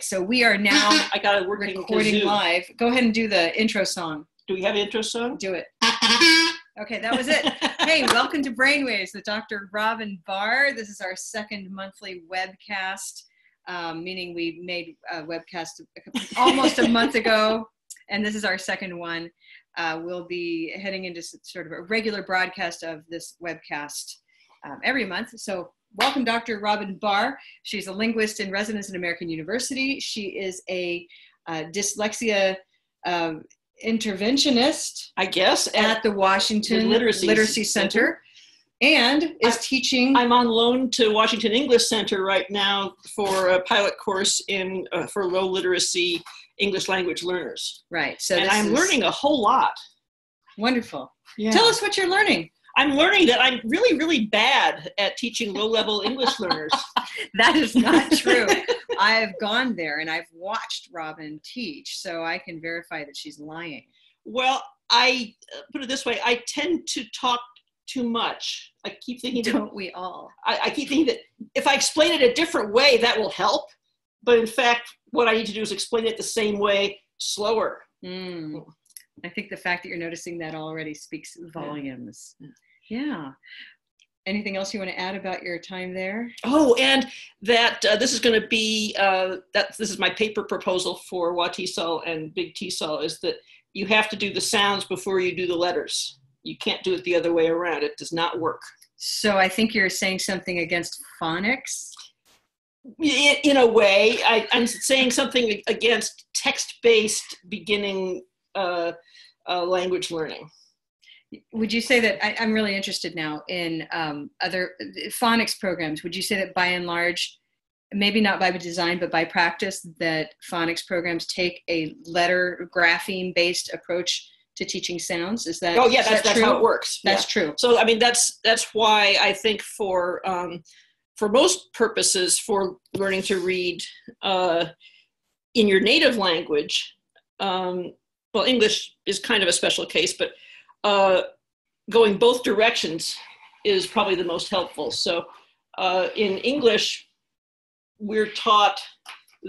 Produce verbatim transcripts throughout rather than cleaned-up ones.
So we are now I got recording live. Go ahead and do the intro song. Do we have an intro song? Do it. Okay, that was it. Hey, welcome to Brainwaves with Doctor Robin Barr. This is our second monthly webcast, um, meaning we made a webcast almost a month ago, and this is our second one. Uh, we'll be heading into sort of a regular broadcast of this webcast um, every month. So welcome Doctor Robin Barr. She's a linguist in residence at American University. She is a uh, dyslexia uh, interventionist, I guess, at, at the Washington the Literacy, Literacy Center, Center. And is I, teaching. I'm on loan to Washington English Center right now for a pilot course in uh, for low literacy English language learners. Right. So and this I'm is learning a whole lot. Wonderful. Yeah. Tell us what you're learning. I'm learning that I'm really, really bad at teaching low-level English learners. That is not true. I have gone there and I've watched Robin teach, so I can verify that she's lying. Well, I uh, put it this way. I tend to talk too much. I keep thinking Don't that, we all? I, I keep thinking that if I explain it a different way, that will help. But in fact, what I need to do is explain it the same way, slower. Mm. I think the fact that you're noticing that already speaks volumes. Yeah. Yeah. Anything else you want to add about your time there? Oh, and that uh, this is going to be, uh, that this is my paper proposal for Wattiesel and Big Tiesel, is that you have to do the sounds before you do the letters. You can't do it the other way around. It does not work. So I think you're saying something against phonics? In, in a way. I, I'm saying something against text-based beginning uh, uh, language learning. Would you say that, I, I'm really interested now in um, other phonics programs, would you say that by and large, maybe not by design, but by practice, that phonics programs take a letter grapheme-based approach to teaching sounds? Is that, oh, yeah, that's, that that's how it works. That's yeah. true. So, I mean, that's, that's why I think for, um, for most purposes, for learning to read uh, in your native language, um, well, English is kind of a special case, but Uh, going both directions is probably the most helpful. So uh, in English, we're taught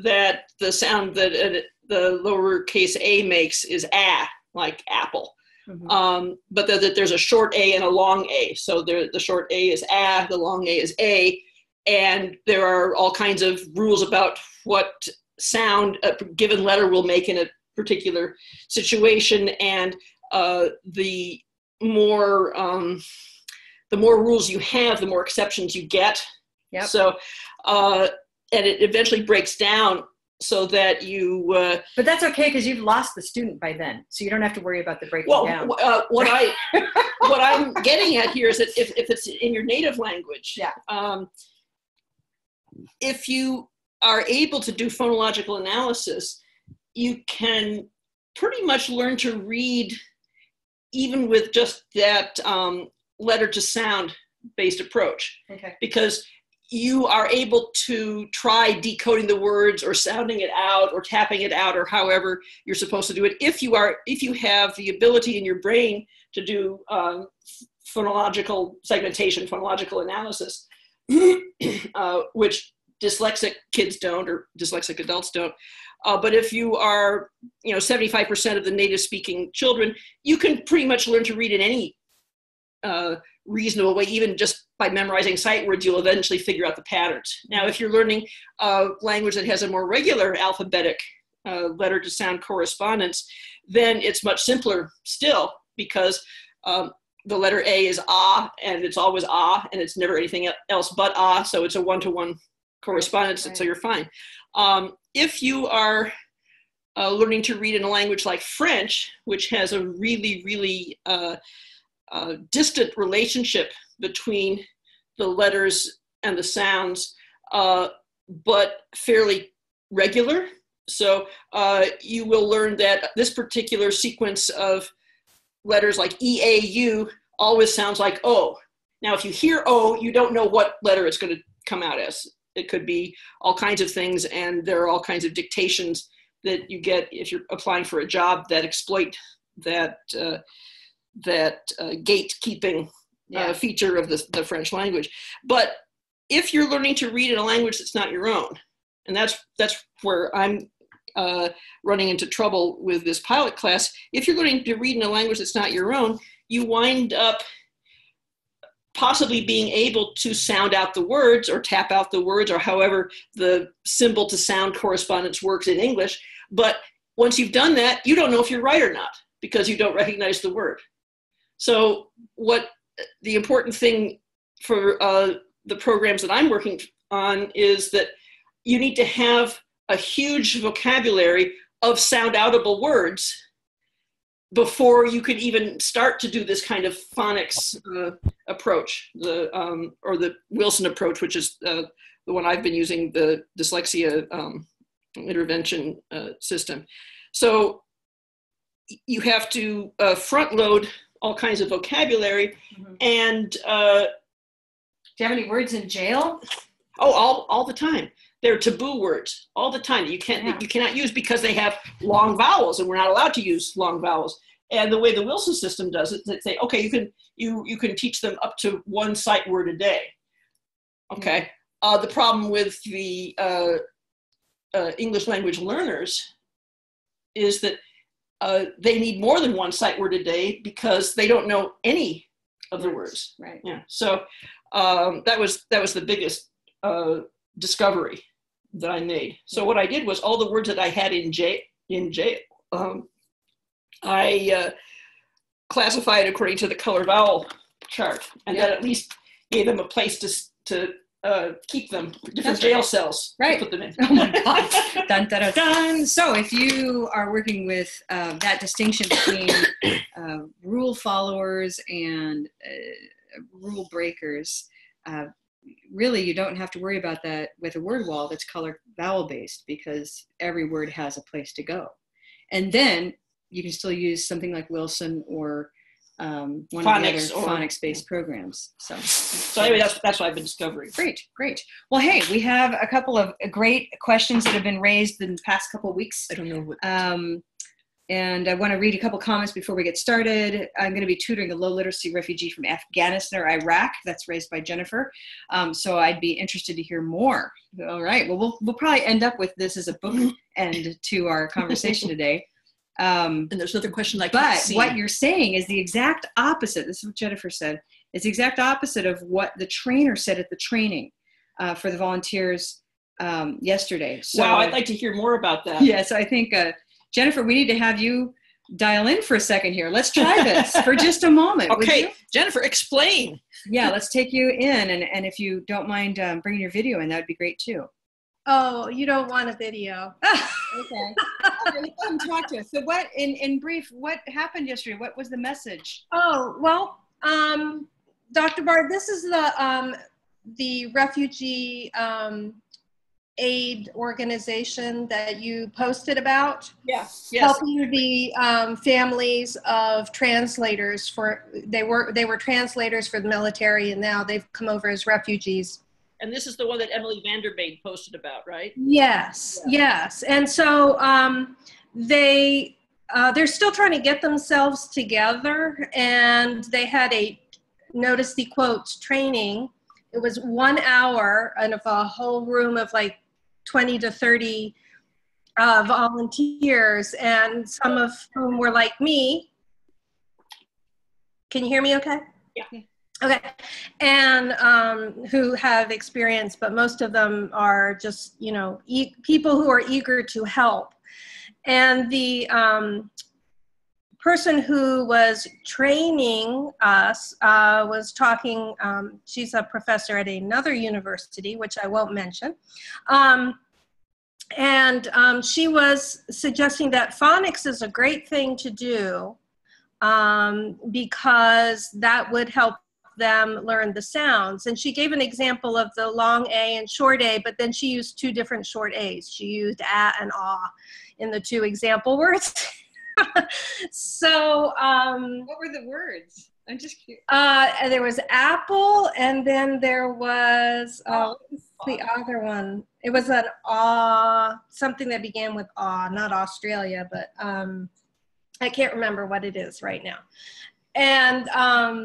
that the sound that uh, the lowercase a makes is a, like apple. Mm-hmm. um, but that the, there's a short a and a long a. So there, the short a is a, the long a is a, and there are all kinds of rules about what sound a given letter will make in a particular situation, and Uh, the more um, the more rules you have, the more exceptions you get. Yep. So, uh, and it eventually breaks down so that you. Uh, but that's okay because you've lost the student by then, so you don't have to worry about the breaking well, down. Well, uh, what I what I'm getting at here is that if if it's in your native language, yeah. um, if you are able to do phonological analysis, you can pretty much learn to read. Even with just that um, letter to sound based approach. Okay. Because you are able to try decoding the words or sounding it out or tapping it out or however you're supposed to do it. If you are, if you have the ability in your brain to do um, phonological segmentation, phonological analysis, uh, which dyslexic kids don't or dyslexic adults don't. Uh, but if you are, you know, seventy-five percent of the native-speaking children, you can pretty much learn to read in any uh, reasonable way, even just by memorizing sight words, you'll eventually figure out the patterns. Now, if you're learning a language that has a more regular alphabetic uh, letter-to-sound correspondence, then it's much simpler still, because um, the letter A is ah, and it's always ah, and it's never anything else but ah, so it's a one-to-one correspondence, right. And so you're fine. Um, If you are uh, learning to read in a language like French, which has a really, really uh, uh, distant relationship between the letters and the sounds, uh, but fairly regular, so uh, you will learn that this particular sequence of letters like E A U always sounds like O. Now, if you hear O, you don't know what letter it's going to come out as. It could be all kinds of things, and there are all kinds of dictations that you get if you're applying for a job that exploit that uh, that uh, gatekeeping yeah. uh, feature of the, the French language. But if you're learning to read in a language that's not your own, and that's, that's where I'm uh, running into trouble with this pilot class. If you're going to read in a language that's not your own, you wind up possibly being able to sound out the words or tap out the words, or however the symbol to sound correspondence works in English. But once you've done that, you don't know if you're right or not because you don't recognize the word. So what the important thing for uh, the programs that I'm working on is that you need to have a huge vocabulary of sound outable words before you could even start to do this kind of phonics uh, approach, the, um, or the Wilson approach, which is uh, the one I've been using, the dyslexia um, intervention uh, system. So you have to uh, front load all kinds of vocabulary. Mm-hmm. And uh, do you have any words in jail? Oh, all, all the time. They're taboo words all the time that you can't, yeah. you cannot use because they have long vowels, and we're not allowed to use long vowels. And the way the Wilson system does it, they say, okay, you can you you can teach them up to one sight word a day. Okay. Mm -hmm. Uh, the problem with the uh, uh, English language learners is that uh, they need more than one sight word a day because they don't know any of the words. Right. Yeah. So um, that was that was the biggest uh, discovery that I made. So what I did was all the words that I had in jail, in jail um, I uh, classified according to the color vowel chart, and yeah. that at least gave them a place to, to uh, keep them, different That's jail right. cells right. to put them in. Oh my God. Dun, dun, dun, dun. So if you are working with uh, that distinction between uh, rule followers and uh, rule breakers, uh, really, you don't have to worry about that with a word wall that's color vowel based, because every word has a place to go. And then you can still use something like Wilson or um, one phonics of the other phonics based programs. So, so anyway, that's, that's what I've been discovering. Great, great. Well, hey, we have a couple of great questions that have been raised in the past couple of weeks. I don't know what. Um, And I want to read a couple comments before we get started. I'm going to be tutoring a low literacy refugee from Afghanistan or Iraq that's raised by Jennifer. Um, so I'd be interested to hear more. All right. Well, we'll, we'll probably end up with this as a book end to our conversation today. Um, and there's another question like that. But what you're saying is the exact opposite. This is what Jennifer said. It's the exact opposite of what the trainer said at the training uh, for the volunteers um, yesterday. So, wow. I'd like to hear more about that. Yeah. So I think... Uh, Jennifer, we need to have you dial in for a second here. Let's try this for just a moment. Okay, Jennifer, explain. Yeah, let's take you in. And, and if you don't mind um, bringing your video in, that would be great too. Oh, you don't want a video. Okay. Okay, come talk to us. So what, in, in brief, what happened yesterday? What was the message? Oh, well, um, Doctor Barr, this is the, um, the refugee um, aid organization that you posted about. Yeah. Yes. Helping the um, families of translators for, they were, they were translators for the military, and now they've come over as refugees. And this is the one that Emily Vanderbain posted about, right? Yes. Yeah. Yes. And so um, they, uh, they're still trying to get themselves together, and they had a, notice the quotes, training. It was one hour and of a whole room of like twenty to thirty uh, volunteers, and some of whom were like me. Can you hear me okay? Yeah. Okay. And um, who have experience, but most of them are just, you know, e people who are eager to help. And the um, person who was training us uh, was talking, um, she's a professor at another university, which I won't mention. Um, and um, she was suggesting that phonics is a great thing to do um, because that would help them learn the sounds. And she gave an example of the long A and short A, but then she used two different short A's. She used ah and aw in the two example words. So um what were the words? I'm just curious. Uh there was apple, and then there was uh, the other one. It was an aw, something that began with aw, not Australia, but um I can't remember what it is right now. And um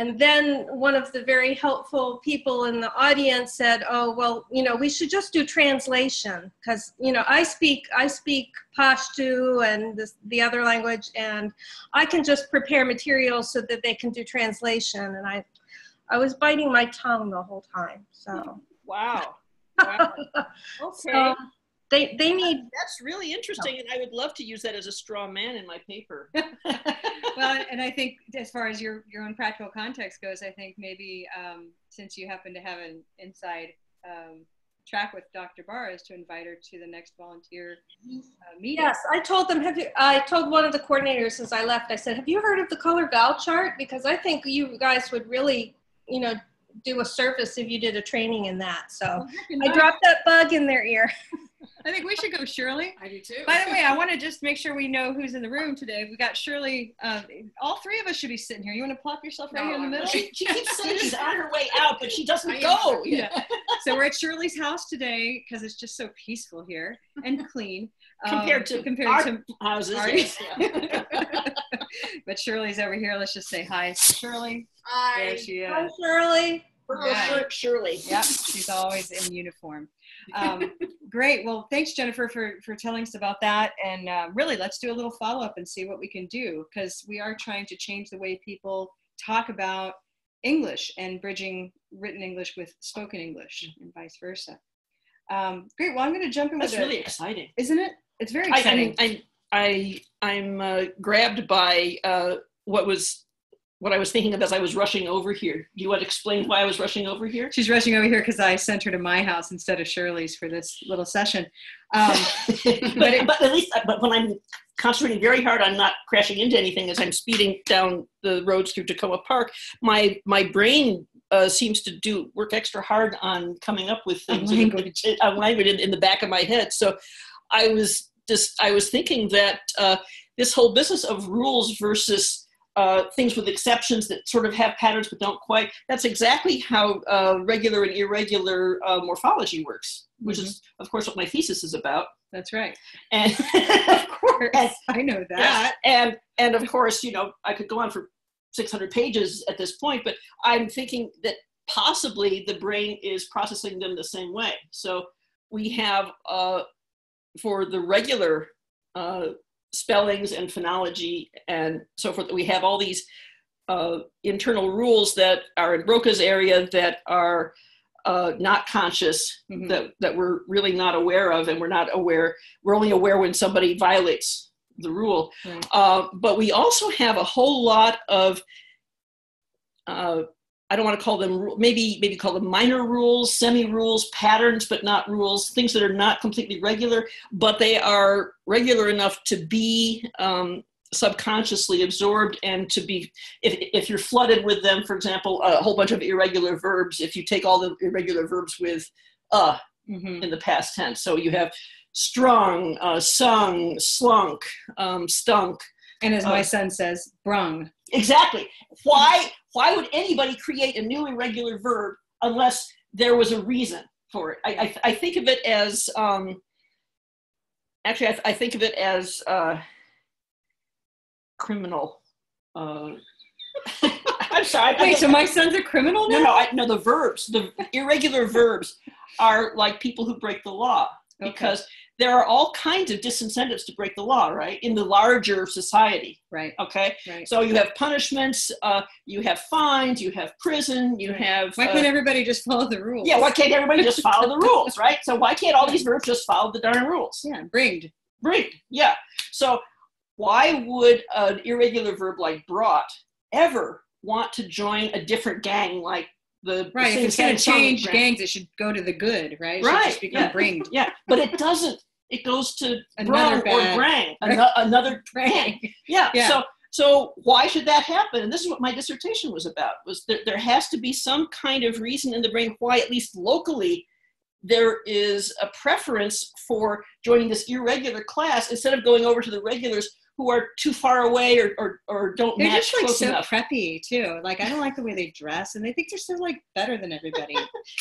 And then one of the very helpful people in the audience said, oh, well, you know, we should just do translation because, you know, I speak, I speak Pashto and this, the other language, and I can just prepare materials so that they can do translation. And I, I was biting my tongue the whole time, so. Wow. Wow. Okay. So they, they need. That's really interesting, and I would love to use that as a straw man in my paper. Well, and I think as far as your, your own practical context goes, I think maybe um, since you happen to have an inside um, track with Doctor Barr, is to invite her to the next volunteer uh, meeting. Yes, I told them, have you, I told one of the coordinators since I left, I said, have you heard of the Color Vowel Chart? Because I think you guys would really, you know, do a service if you did a training in that. So oh, I dropped that bug in their ear. I think we should go, Shirley. I do too. By the way, I want to just make sure we know who's in the room today. We got Shirley. Um, all three of us should be sitting here. You want to plop yourself right no, here in the middle? She, she keeps saying she's on her way out, but she doesn't I go. Yeah. So we're at Shirley's house today because it's just so peaceful here and clean. Um, compared to compared our to houses. Our, yeah. But Shirley's over here. Let's just say hi, Shirley. Hi. There she is. Hi, Shirley. Hi. Shirley. Yep. She's always in uniform. Um, great. Well, thanks, Jennifer, for, for telling us about that. And uh, really, let's do a little follow-up and see what we can do, because we are trying to change the way people talk about English and bridging written English with spoken English and vice versa. Um, great. Well, I'm going to jump in with That's a, really exciting. Isn't it? It's very exciting. I, I, I, I'm uh, grabbed by uh, what was... what I was thinking of as I was rushing over here. Do you want to explain why I was rushing over here? She's rushing over here because I sent her to my house instead of Shirley's for this little session. Um, but, but, it, but at least, but when I'm concentrating very hard on not crashing into anything as I'm speeding down the roads through Tacoma Park, my my brain uh, seems to do work extra hard on coming up with things in, in, in the back of my head. So I was just I was thinking that uh, this whole business of rules versus Uh, things with exceptions that sort of have patterns but don't quite. That's exactly how uh, regular and irregular uh, morphology works, which mm-hmm. is, of course, what my thesis is about. That's right. And of course, and, I know that. Yeah, and and of course, you know, I could go on for six hundred pages at this point, but I'm thinking that possibly the brain is processing them the same way. So we have uh, for the regular Uh, spellings and phonology and so forth. We have all these uh, internal rules that are in Broca's area that are uh, not conscious, mm-hmm. that, that we're really not aware of, and we're not aware, we're only aware when somebody violates the rule. Right. Uh, but we also have a whole lot of, uh, I don't want to call them, maybe, maybe call them minor rules, semi-rules, patterns, but not rules, things that are not completely regular, but they are regular enough to be um, subconsciously absorbed and to be, if, if you're flooded with them, for example, a whole bunch of irregular verbs, if you take all the irregular verbs with uh mm-hmm. in the past tense. So you have strung, uh, sung, slunk, um, stunk. And as uh, my son says, brung. Exactly. Why? Why would anybody create a new irregular verb unless there was a reason for it? I, I, I think of it as, um, actually, I, th I think of it as uh, criminal. Uh, I'm sorry. Wait, I, so my son's a criminal now? No, no, I, no the verbs, the irregular verbs are like people who break the law. Okay. Because there are all kinds of disincentives to break the law, right? In the larger society, right? Okay, right. So you have punishments, uh, you have fines, you have prison, you right. have. Why can't uh, everybody just follow the rules? Yeah, why can't everybody just follow the rules, right? So why can't all these verbs just follow the darn rules? Yeah, bringed, bringed. Yeah. So why would an irregular verb like brought ever want to join a different gang like? The right, if it's going to change gangs, it should go to the good, right? It right, should just become yeah. bringed. Yeah, but it doesn't. It goes to another brung or brang, an another brang. Yeah. yeah. So, so why should that happen? And this is what my dissertation was about: was that there has to be some kind of reason in the brain why, at least locally, there is a preference for joining this irregular class instead of going over to the regulars who are too far away or, or, or don't they're match just like so enough. Preppy too. Like, I don't like the way they dress, and they think they're so like better than everybody.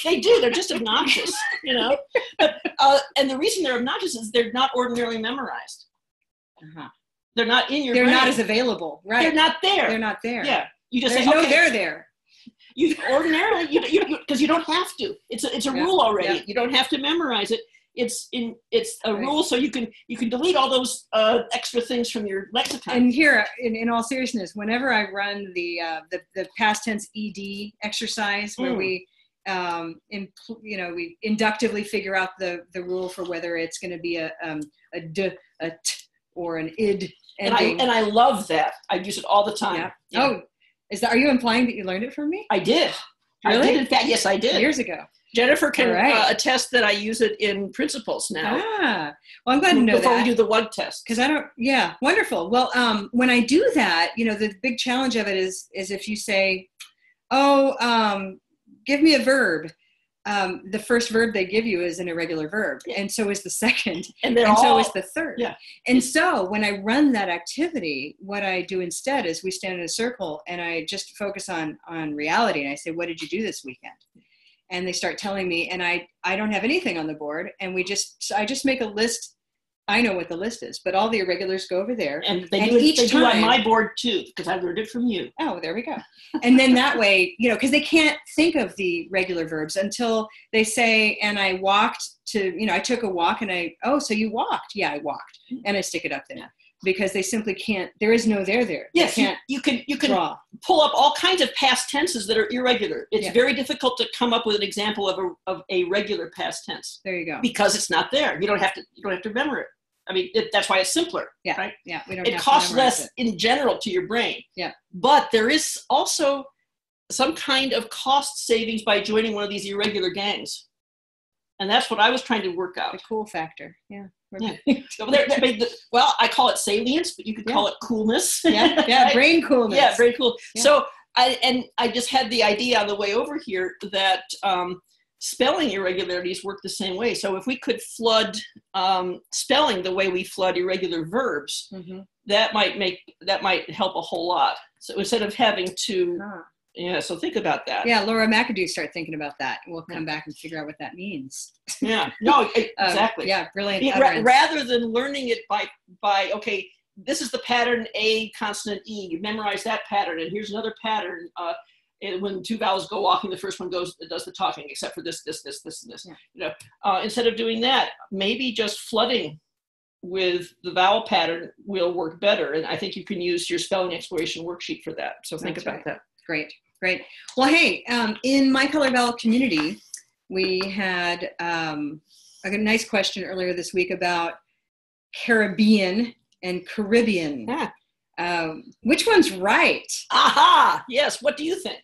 They do, they're just obnoxious, you know? But, uh, and the reason they're obnoxious is they're not ordinarily memorized. Uh-huh. They're not in your They're brain. Not as available, right? They're not there. They're not there. Yeah, You just There's say, no okay, there there. You ordinarily, you because you, you, you don't have to. It's a, it's a yeah. rule already. Yeah. You don't have to memorize it. It's in it's a right. rule, so you can you can delete all those uh, extra things from your lexicon. And here, in, in all seriousness, whenever I run the uh, the, the past tense E D exercise, where mm. we um, in, you know we inductively figure out the the rule for whether it's going to be a um, a d a t or an id. Ending. And I and I love that. I use it all the time. Yeah. Yeah. Oh. Is that, are you implying that you learned it from me? I did. Really? I did, in fact, yes, I did. Years ago. Jennifer can right. uh, attest that I use it in principles now. Ah, well, I'm glad to know before that. Before we do the W U G test. Because I don't, yeah, wonderful. Well, um, when I do that, you know, the big challenge of it is, is if you say, oh, um, give me a verb. Um, the first verb they give you is an irregular verb. Yeah. And so is the second. And, then and all, so is the third. Yeah. And so when I run that activity, what I do instead is we stand in a circle and I just focus on, on reality. And I say, what did you do this weekend? And they start telling me, and I, I don't have anything on the board. And we just, I just make a list. I know what the list is, but all the irregulars go over there. And they and do, each they time, do on my board too, because I learned it from you. Oh, there we go. And then that way, you know, because they can't think of the regular verbs until they say, and I walked to, you know, I took a walk and I, oh, so you walked. Yeah, I walked. And I stick it up there. Yeah. Because they simply can't, there is no there there. Yes, they can't you, you can, you can draw. Pull up all kinds of past tenses that are irregular. It's yeah. very difficult to come up with an example of a, of a regular past tense. There you go. Because it's not there. You don't have to, you don't have to remember it. I mean, it, that's why it's simpler, yeah, right? Yeah, we don't it costs less it. in general to your brain. Yeah, but there is also some kind of cost savings by joining one of these irregular gangs, and that's what I was trying to work out. The cool factor, yeah. yeah. So they're, they're, they're, well, I call it salience, but you could yeah. call it coolness. Yeah, yeah, brain coolness. Yeah, brain cool. Yeah. So I and I just had the idea on the way over here that. Um, Spelling irregularities work the same way. So if we could flood um, spelling the way we flood irregular verbs, mm-hmm. that might make that might help a whole lot. So instead of having to, ah. yeah. So think about that. Yeah, Laura McAdoo, start thinking about that. We'll come yeah. back and figure out what that means. Yeah. No. It, um, exactly. Yeah. Brilliant. Yeah, ra rather than learning it by by okay, this is the pattern A consonant E. You memorize that pattern, and here's another pattern. Uh, And when two vowels go walking, the first one goes does the talking, except for this, this, this, this, and this. Yeah. You know, uh, instead of doing that, maybe just flooding with the vowel pattern will work better. And I think you can use your spelling exploration worksheet for that. So think That's about right. that. Great, great. Well, hey, um, in my Color Vowel community, we had um, a nice question earlier this week about Caribbean and Caribbean. Yeah. Um, which one's right? Aha! Yes. What do you think?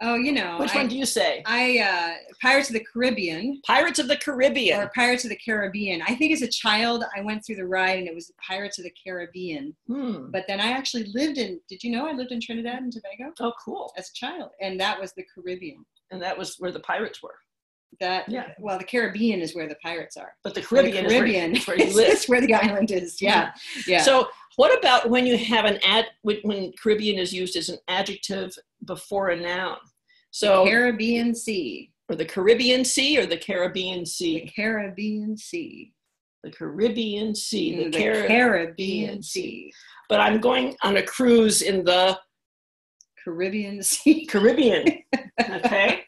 Oh, you know. Which I, one do you say? I uh, Pirates of the Caribbean. Pirates of the Caribbean. Or Pirates of the Caribbean. I think as a child, I went through the ride and it was Pirates of the Caribbean. Hmm. But then I actually lived in, did you know I lived in Trinidad and Tobago? Oh, cool. As a child. And that was the Caribbean. And that was where the pirates were. That yeah. Well, the Caribbean is where the pirates are, but the Caribbean, the Caribbean is where, where you live. It's where the island is. Yeah, yeah. So, what about when you have an ad when Caribbean is used as an adjective before a noun? So the Caribbean Sea, or the Caribbean Sea, or the Caribbean Sea, the Caribbean Sea, the Caribbean Sea, the, the Caribbean, Caribbean Sea. But I'm going on a cruise in the Caribbean Sea. Caribbean. Okay.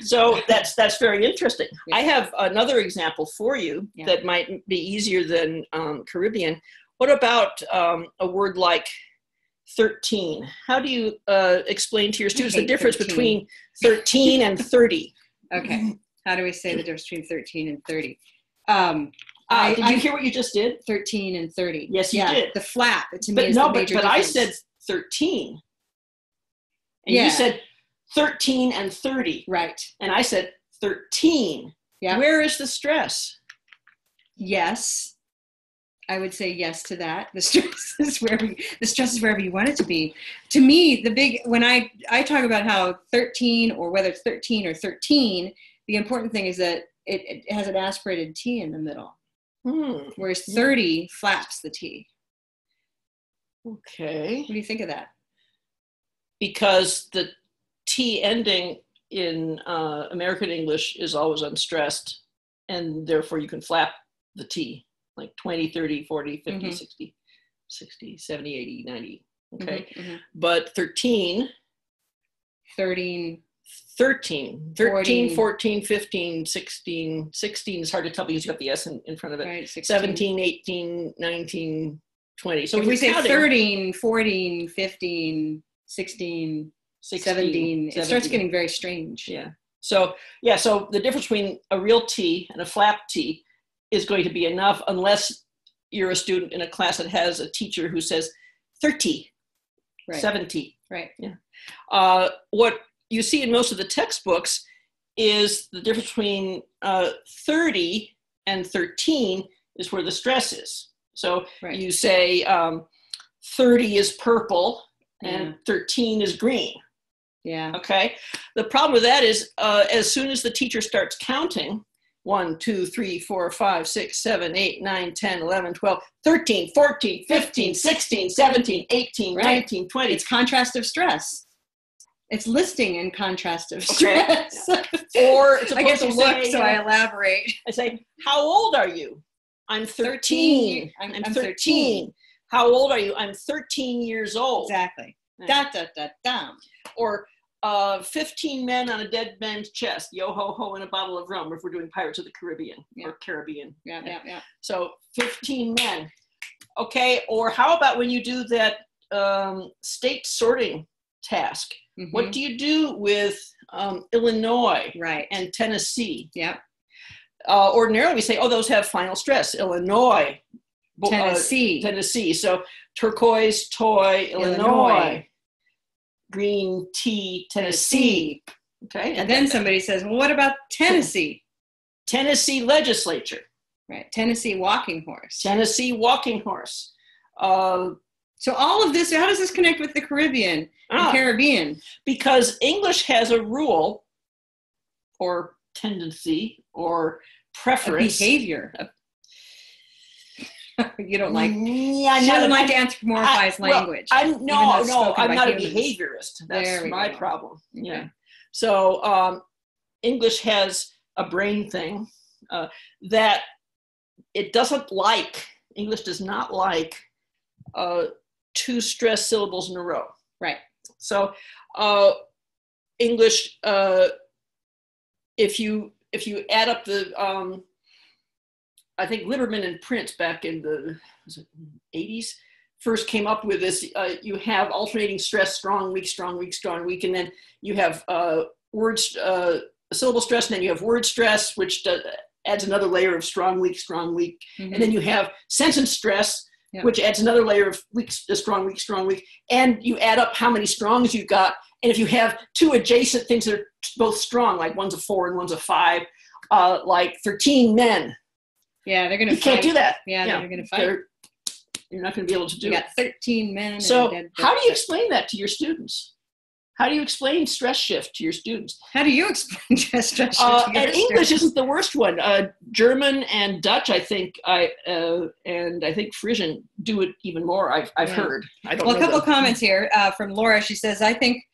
So that's that's very interesting. Yeah. I have another example for you yeah. that might be easier than um, Caribbean. What about um, a word like thirteen? How do you uh, explain to your students the difference thirteen. Between thirteen and thirty? Okay. How do we say the difference between thirteen and thirty? Um, uh, I, did you I, hear what you just did? thirteen and thirty. Yes, you yeah, did. The flap. To but me no, the major but, but I said thirteen, and yeah. you said. thirteen and thirty. Right. And I said thirteen. Yeah. Where is the stress? Yes. I would say yes to that. The stress is wherever you, the stress is wherever you want it to be. To me, the big when I, I talk about how thirteen or whether it's thirteen or thirteen, the important thing is that it, it has an aspirated T in the middle. Hmm. Whereas thirty flaps the T. Okay. What do you think of that? Because the T ending in uh, American English is always unstressed, and therefore you can flap the T, like twenty, thirty, forty, fifty, mm-hmm. sixty, sixty, seventy, eighty, ninety, okay? Mm-hmm, mm-hmm. But thirteen thirteen, thirteen, fourteen, fifteen, sixteen. sixteen is hard to tell because you got the S in, in front of it. Right, seventeen, eighteen, nineteen, twenty. So if we say counting, thirteen, fourteen, fifteen, sixteen, seventeen, it starts getting very strange. Yeah. So, yeah, so the difference between a real T and a flap T is going to be enough unless you're a student in a class that has a teacher who says thirty, right. seventy. Right. Yeah. Uh, what you see in most of the textbooks is the difference between uh, thirty and thirteen is where the stress is. So right. you say um, thirty is purple and yeah. thirteen is green. Yeah. Okay. The problem with that is uh, as soon as the teacher starts counting, one, two, three, four, five, six, seven, eight, nine, ten, eleven, twelve, thirteen, fourteen, fifteen, sixteen, seventeen, eighteen, right. nineteen, twenty. It's contrastive stress. It's listing and contrastive stress. Okay. Or it's I get to look, say, so I elaborate. I say, how old are you? I'm thirteen. I'm, I'm thirteen. thirteen. How old are you? I'm thirteen years old. Exactly. Right. Da, da, da, da. Or uh, fifteen men on a dead man's chest, yo ho ho in a bottle of rum, if we're doing Pirates of the Caribbean yeah. or Caribbean. Yeah, yeah, yeah. So fifteen men. Okay, or how about when you do that um, state sorting task? Mm-hmm. What do you do with um, Illinois right. and Tennessee? Yeah. Uh, ordinarily we say, oh, those have final stress, Illinois, Tennessee. Uh, Tennessee. So turquoise, toy, Illinois. Illinois. Green tea, Tennessee. Tennessee. Okay. And, and then that, somebody says, well, what about Tennessee? Tennessee legislature. Right. Tennessee walking horse. Tennessee walking horse. Uh, so all of this, how does this connect with the Caribbean ah, and Caribbean? Because English has a rule or tendency or preference. A behavior. A, you don't like, yeah, she doesn't like to anthropomorphize well, language. I'm, no, no, I'm not humans. a behaviorist. That's my go. problem. Yeah. Okay. So um, English has a brain thing uh, that it doesn't like, English does not like uh, two stress syllables in a row. Right. So uh, English, uh, if you if you add up the, um, I think Liberman and Prince back in the was it eighties first came up with this. Uh, you have alternating stress, strong, weak, strong, weak, strong, weak, and then you have uh, words, uh, syllable stress, and then you have word stress, which does, adds another layer of strong, weak, strong, weak, mm-hmm. and then you have sentence stress, yeah. which adds another layer of weak, strong, weak, strong, weak, and you add up how many strongs you got, and if you have two adjacent things that are both strong, like one's a four and one's a five, uh, like thirteen men. Yeah, they're going to fight. You can't do that. Yeah, yeah. they're going to fight. They're, you're not going to be able to do it. You got thirteen men. So how do you explain that to your students? How do you explain stress shift to your students? How do you explain stress shift uh, to your and students? And English isn't the worst one. Uh, German and Dutch, I think, I uh, and I think Frisian do it even more, I've, I've yeah. heard. I don't well, know a couple of comments here uh, from Laura. She says, I think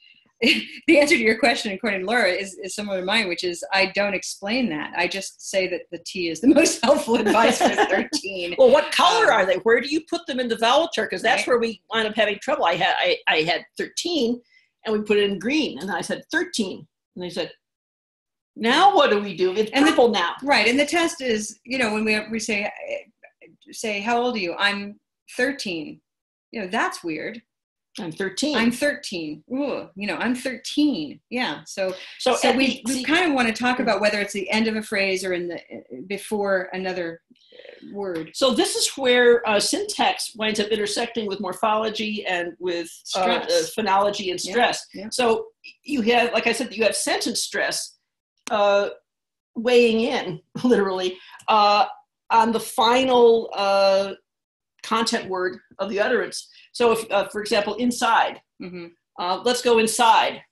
the answer to your question, according to Laura, is, is similar to mine, which is I don't explain that. I just say that the T is the most helpful advice for thirteen. Well, what color um, are they? Where do you put them in the vowel chart? Because that's right. where we wind up having trouble. I had I, I had thirteen, and we put it in green, and I said thirteen, and they said, now what do we do? It's and purple the, now. Right, and the test is, you know, when we we say say how old are you? I'm thirteen. You know, that's weird. I'm thirteen. I'm thirteen. Ooh, you know, I'm thirteen. Yeah. So, so, so we, the, we kind of want to talk about whether it's the end of a phrase or in the before another word. So this is where uh, syntax winds up intersecting with morphology and with uh, uh, phonology and stress. Yeah, yeah. So you have, like I said, you have sentence stress uh, weighing in, literally, uh, on the final uh, content word of the utterance. So if, uh, for example, inside, mm-hmm. uh, let's go inside,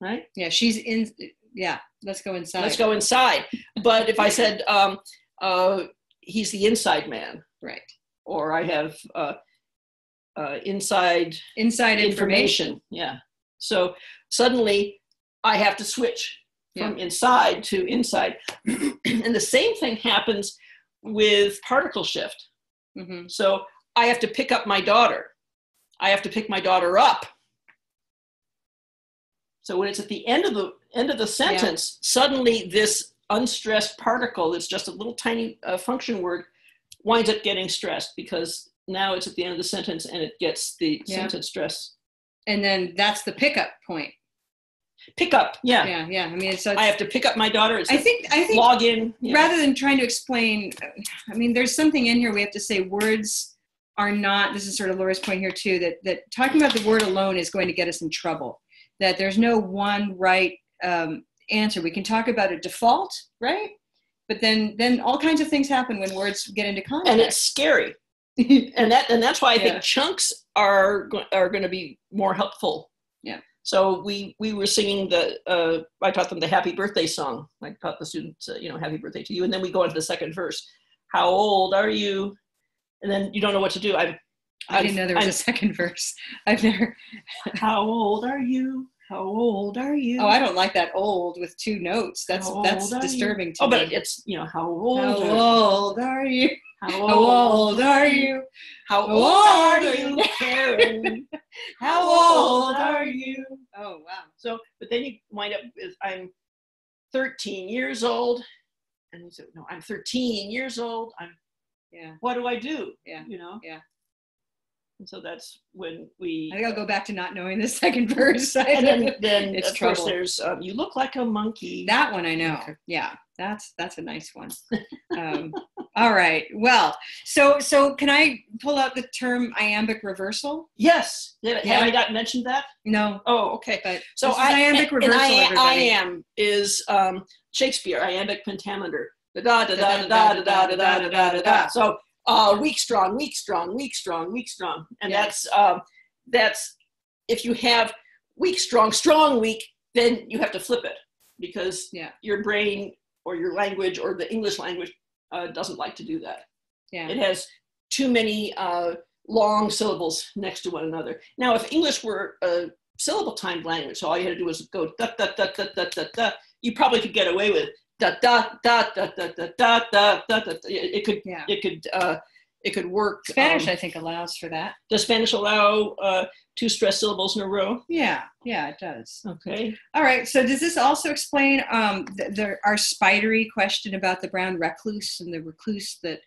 right? Yeah, she's in, yeah, let's go inside. Let's go inside. But if I said, um, uh, he's the inside man. Right. Or I have uh, uh, inside, inside information. information. Yeah. So suddenly I have to switch yeah. from inside to inside. And the same thing happens with particle shift. Mm-hmm. So I have to pick up my daughter. I have to pick my daughter up. So when it's at the end of the end of the sentence, yeah. suddenly this unstressed particle that's just a little tiny uh, function word winds up getting stressed, because now it's at the end of the sentence and it gets the yeah. sentence stress. And then that's the pickup point. Pick up. Yeah. Yeah. Yeah. I mean, it's, it's, I have to pick up my daughter. It's I think, I think log in. Yeah. Rather than trying to explain, I mean, there's something in here. We have to say words are not, this is sort of Laura's point here too, that, that talking about the word alone is going to get us in trouble, that there's no one right um, answer. We can talk about a default, right? But then, then all kinds of things happen when words get into conflict. And it's scary. and that, and that's why I yeah. think chunks are, are going to be more helpful. Yeah. So we, we were singing the, uh, I taught them the happy birthday song. I taught the students, uh, you know, happy birthday to you. And then we go into the second verse. How old are you? And then you don't know what to do. I've, I didn't I've, know there was I've, a second verse. I've never. How old are you? How old are you? Oh, I don't like that old with two notes. That's that's disturbing to me. Oh, but it's, you know, how old are you? How old are you? How old are you? How old are you, Karen? How old are you? Oh, wow. So, but then you wind up with, I'm thirteen years old. And you say, no, I'm thirteen years old. I'm, yeah. What do I do? Yeah. You know? Yeah. And so that's when we... I think I'll go back to not knowing the second verse. And then, then it's of trouble. Course, there's, um, you look like a monkey. That one I know. Yeah. That's that's a nice one. Um, all right. Well, so so can I pull out the term iambic reversal? Yes. Yeah, have I not mentioned that? No. Oh, okay. But so I, iambic and, reversal, and I, everybody. I am is um, Shakespeare, iambic pentameter. Da da da da da da da da da da da. So uh, weak strong, weak strong, weak strong, weak strong, and yeah. that's um, that's if you have weak strong, strong weak, then you have to flip it, because yeah. your brain. Or your language, or the English language, uh, doesn't like to do that. Yeah. It has too many uh, long syllables next to one another. Now, if English were a syllable-timed language, so all you had to do was go da da da da da da da, you probably could get away with da da da da da da da da da da. It could, yeah. it could, uh, it could work. Spanish, um, I think, allows for that. Does Spanish allow uh, two stressed syllables in a row? Yeah, yeah, it does. Okay. All right, so does this also explain um, the, the, our spidery question about the brown recluse and the recluse that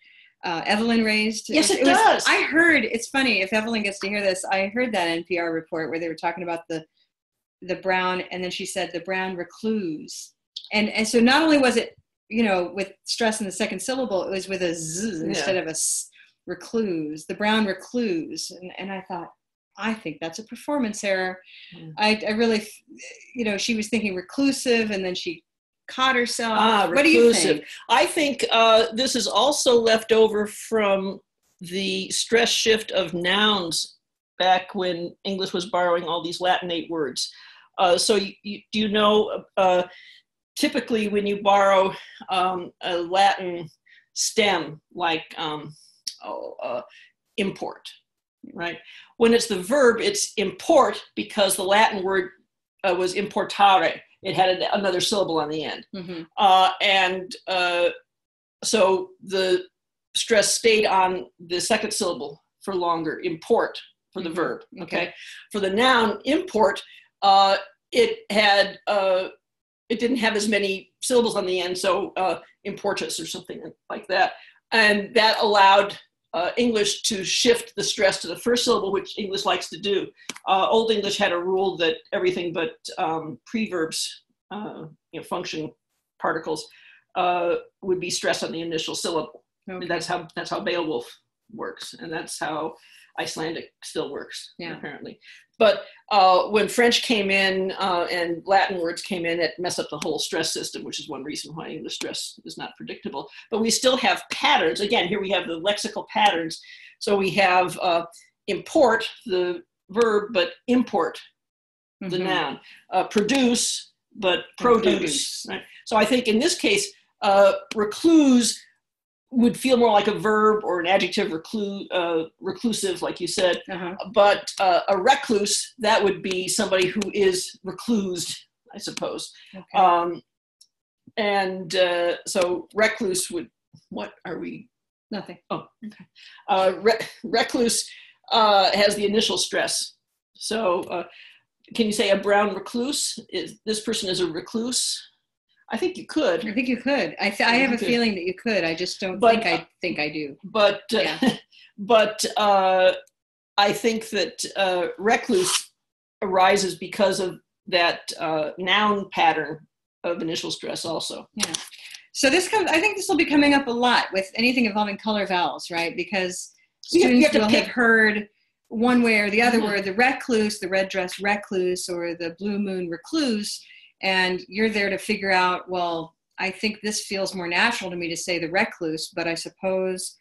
uh, Evelyn raised? Yes, it, it does. Was, I heard, it's funny, if Evelyn gets to hear this, I heard that N P R report where they were talking about the the brown, and then she said the brown recluse. And, and so not only was it, you know, with stress in the second syllable, it was with a z yeah. instead of a s. Recluse, the brown recluse, and, and I thought, I think that's a performance error. Mm. I, I really, you know, she was thinking reclusive, and then she caught herself. Ah, what reclusive. Do you think? I think uh, this is also left over from the stress shift of nouns back when English was borrowing all these Latinate words. Uh, so, you, you, do you know? Uh, typically, when you borrow um, a Latin stem like um, Oh, uh, import, right? When it's the verb, it's import, because the Latin word uh, was importare. It had an, another syllable on the end. Mm-hmm. uh, and uh, so the stress stayed on the second syllable for longer, import for the mm-hmm. verb, okay? Okay? For the noun, import, uh, it had, uh, it didn't have as many syllables on the end, so uh, importus or something like that. And that allowed Uh, English to shift the stress to the first syllable, which English likes to do. Uh, Old English had a rule that everything but um, preverbs, uh, you know, function particles, uh, would be stressed on the initial syllable. Okay. And that's how that's how Beowulf works, and that's how Icelandic still works, yeah. apparently. But uh, when French came in uh, and Latin words came in, it messed up the whole stress system, which is one reason why English stress is not predictable. But we still have patterns. Again, here we have the lexical patterns. So we have uh, import, the verb, but import, mm-hmm. the noun. Uh, produce, but produce. produce. Right? So I think in this case, uh, recluse would feel more like a verb or an adjective, reclu uh, reclusive, like you said. Uh-huh. But uh, a recluse, that would be somebody who is reclused, I suppose. Okay. Um, and uh, so recluse would, what are we? Nothing. Oh, okay. Uh, re recluse uh, has the initial stress. So uh, can you say a brown recluse? Is, this person is a recluse? I think you could. I think you could. I, th I have a feeling that you could. I just don't but, think I think I do. But yeah. uh, but uh, I think that uh, recluse arises because of that uh, noun pattern of initial stress also. Yeah. So this comes, I think this will be coming up a lot with anything involving color vowels, right? Because students have will pick. have heard one way or the other mm-hmm. word, the recluse, the red dress recluse, or the blue moon recluse. And you're there to figure out, well, I think this feels more natural to me to say the recluse, but I suppose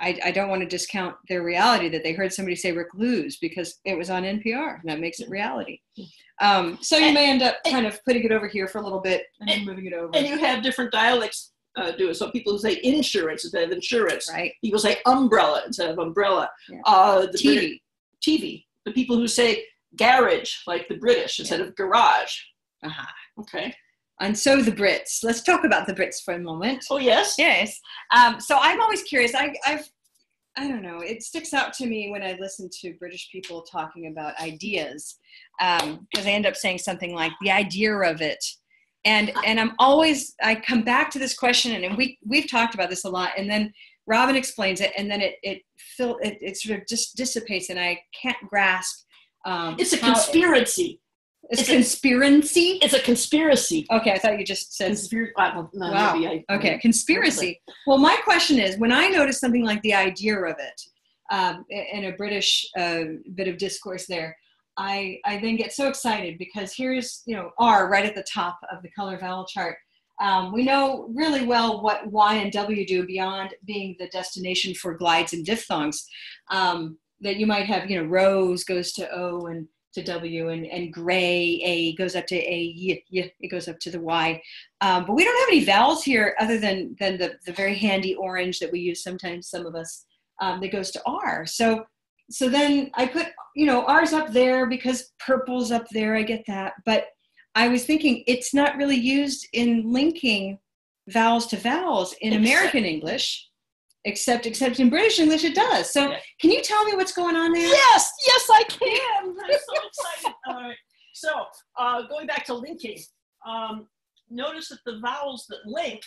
I, I don't want to discount their reality that they heard somebody say recluse because it was on N P R, and that makes it reality. Um, so you and, may end up kind and, of putting it over here for a little bit and, and then moving it over. And you have different dialects uh, do it. So people who say insurance instead of insurance. Right. People say umbrella instead of umbrella. Yeah. Uh, the T V. British, T V. The people who say garage, like the British, instead yeah. of garage. Aha. Uh-huh. Okay. And so the Brits. Let's talk about the Brits for a moment. Oh, yes. Yes. Um, so I'm always curious. I, I've, I don't know. It sticks out to me when I listen to British people talking about ideas, because um, they end up saying something like the idea of it. And, and I'm always, I come back to this question, and, and we, we've talked about this a lot, and then Robin explains it, and then it, it, fill, it, it sort of just dissipates, and I can't grasp. Um, it's a conspiracy. It, It's, it's a conspiracy? It's a conspiracy. Okay, I thought you just said... Conspir well, no, wow, maybe I, okay, conspiracy. Well, my question is, when I notice something like the idea of it, um, in a British uh, bit of discourse there, I, I then get so excited because here's, you know, R right at the top of the color vowel chart. Um, we know really well what Y and W do beyond being the destination for glides and diphthongs. Um, that you might have, you know, rose goes to O and to W, and, and gray, A goes up to A, y, y, it goes up to the Y. Um, but we don't have any vowels here other than, than the, the very handy orange that we use sometimes, some of us, um, that goes to R. So, so then I put, you know, R's up there because purple's up there, I get that. But I was thinking it's not really used in linking vowels to vowels in except, American English, except except in British English it does. So yeah. Can you tell me what's going on there? Yes, yes I can. I'm so excited. All right. So uh, going back to linking, um, notice that the vowels that link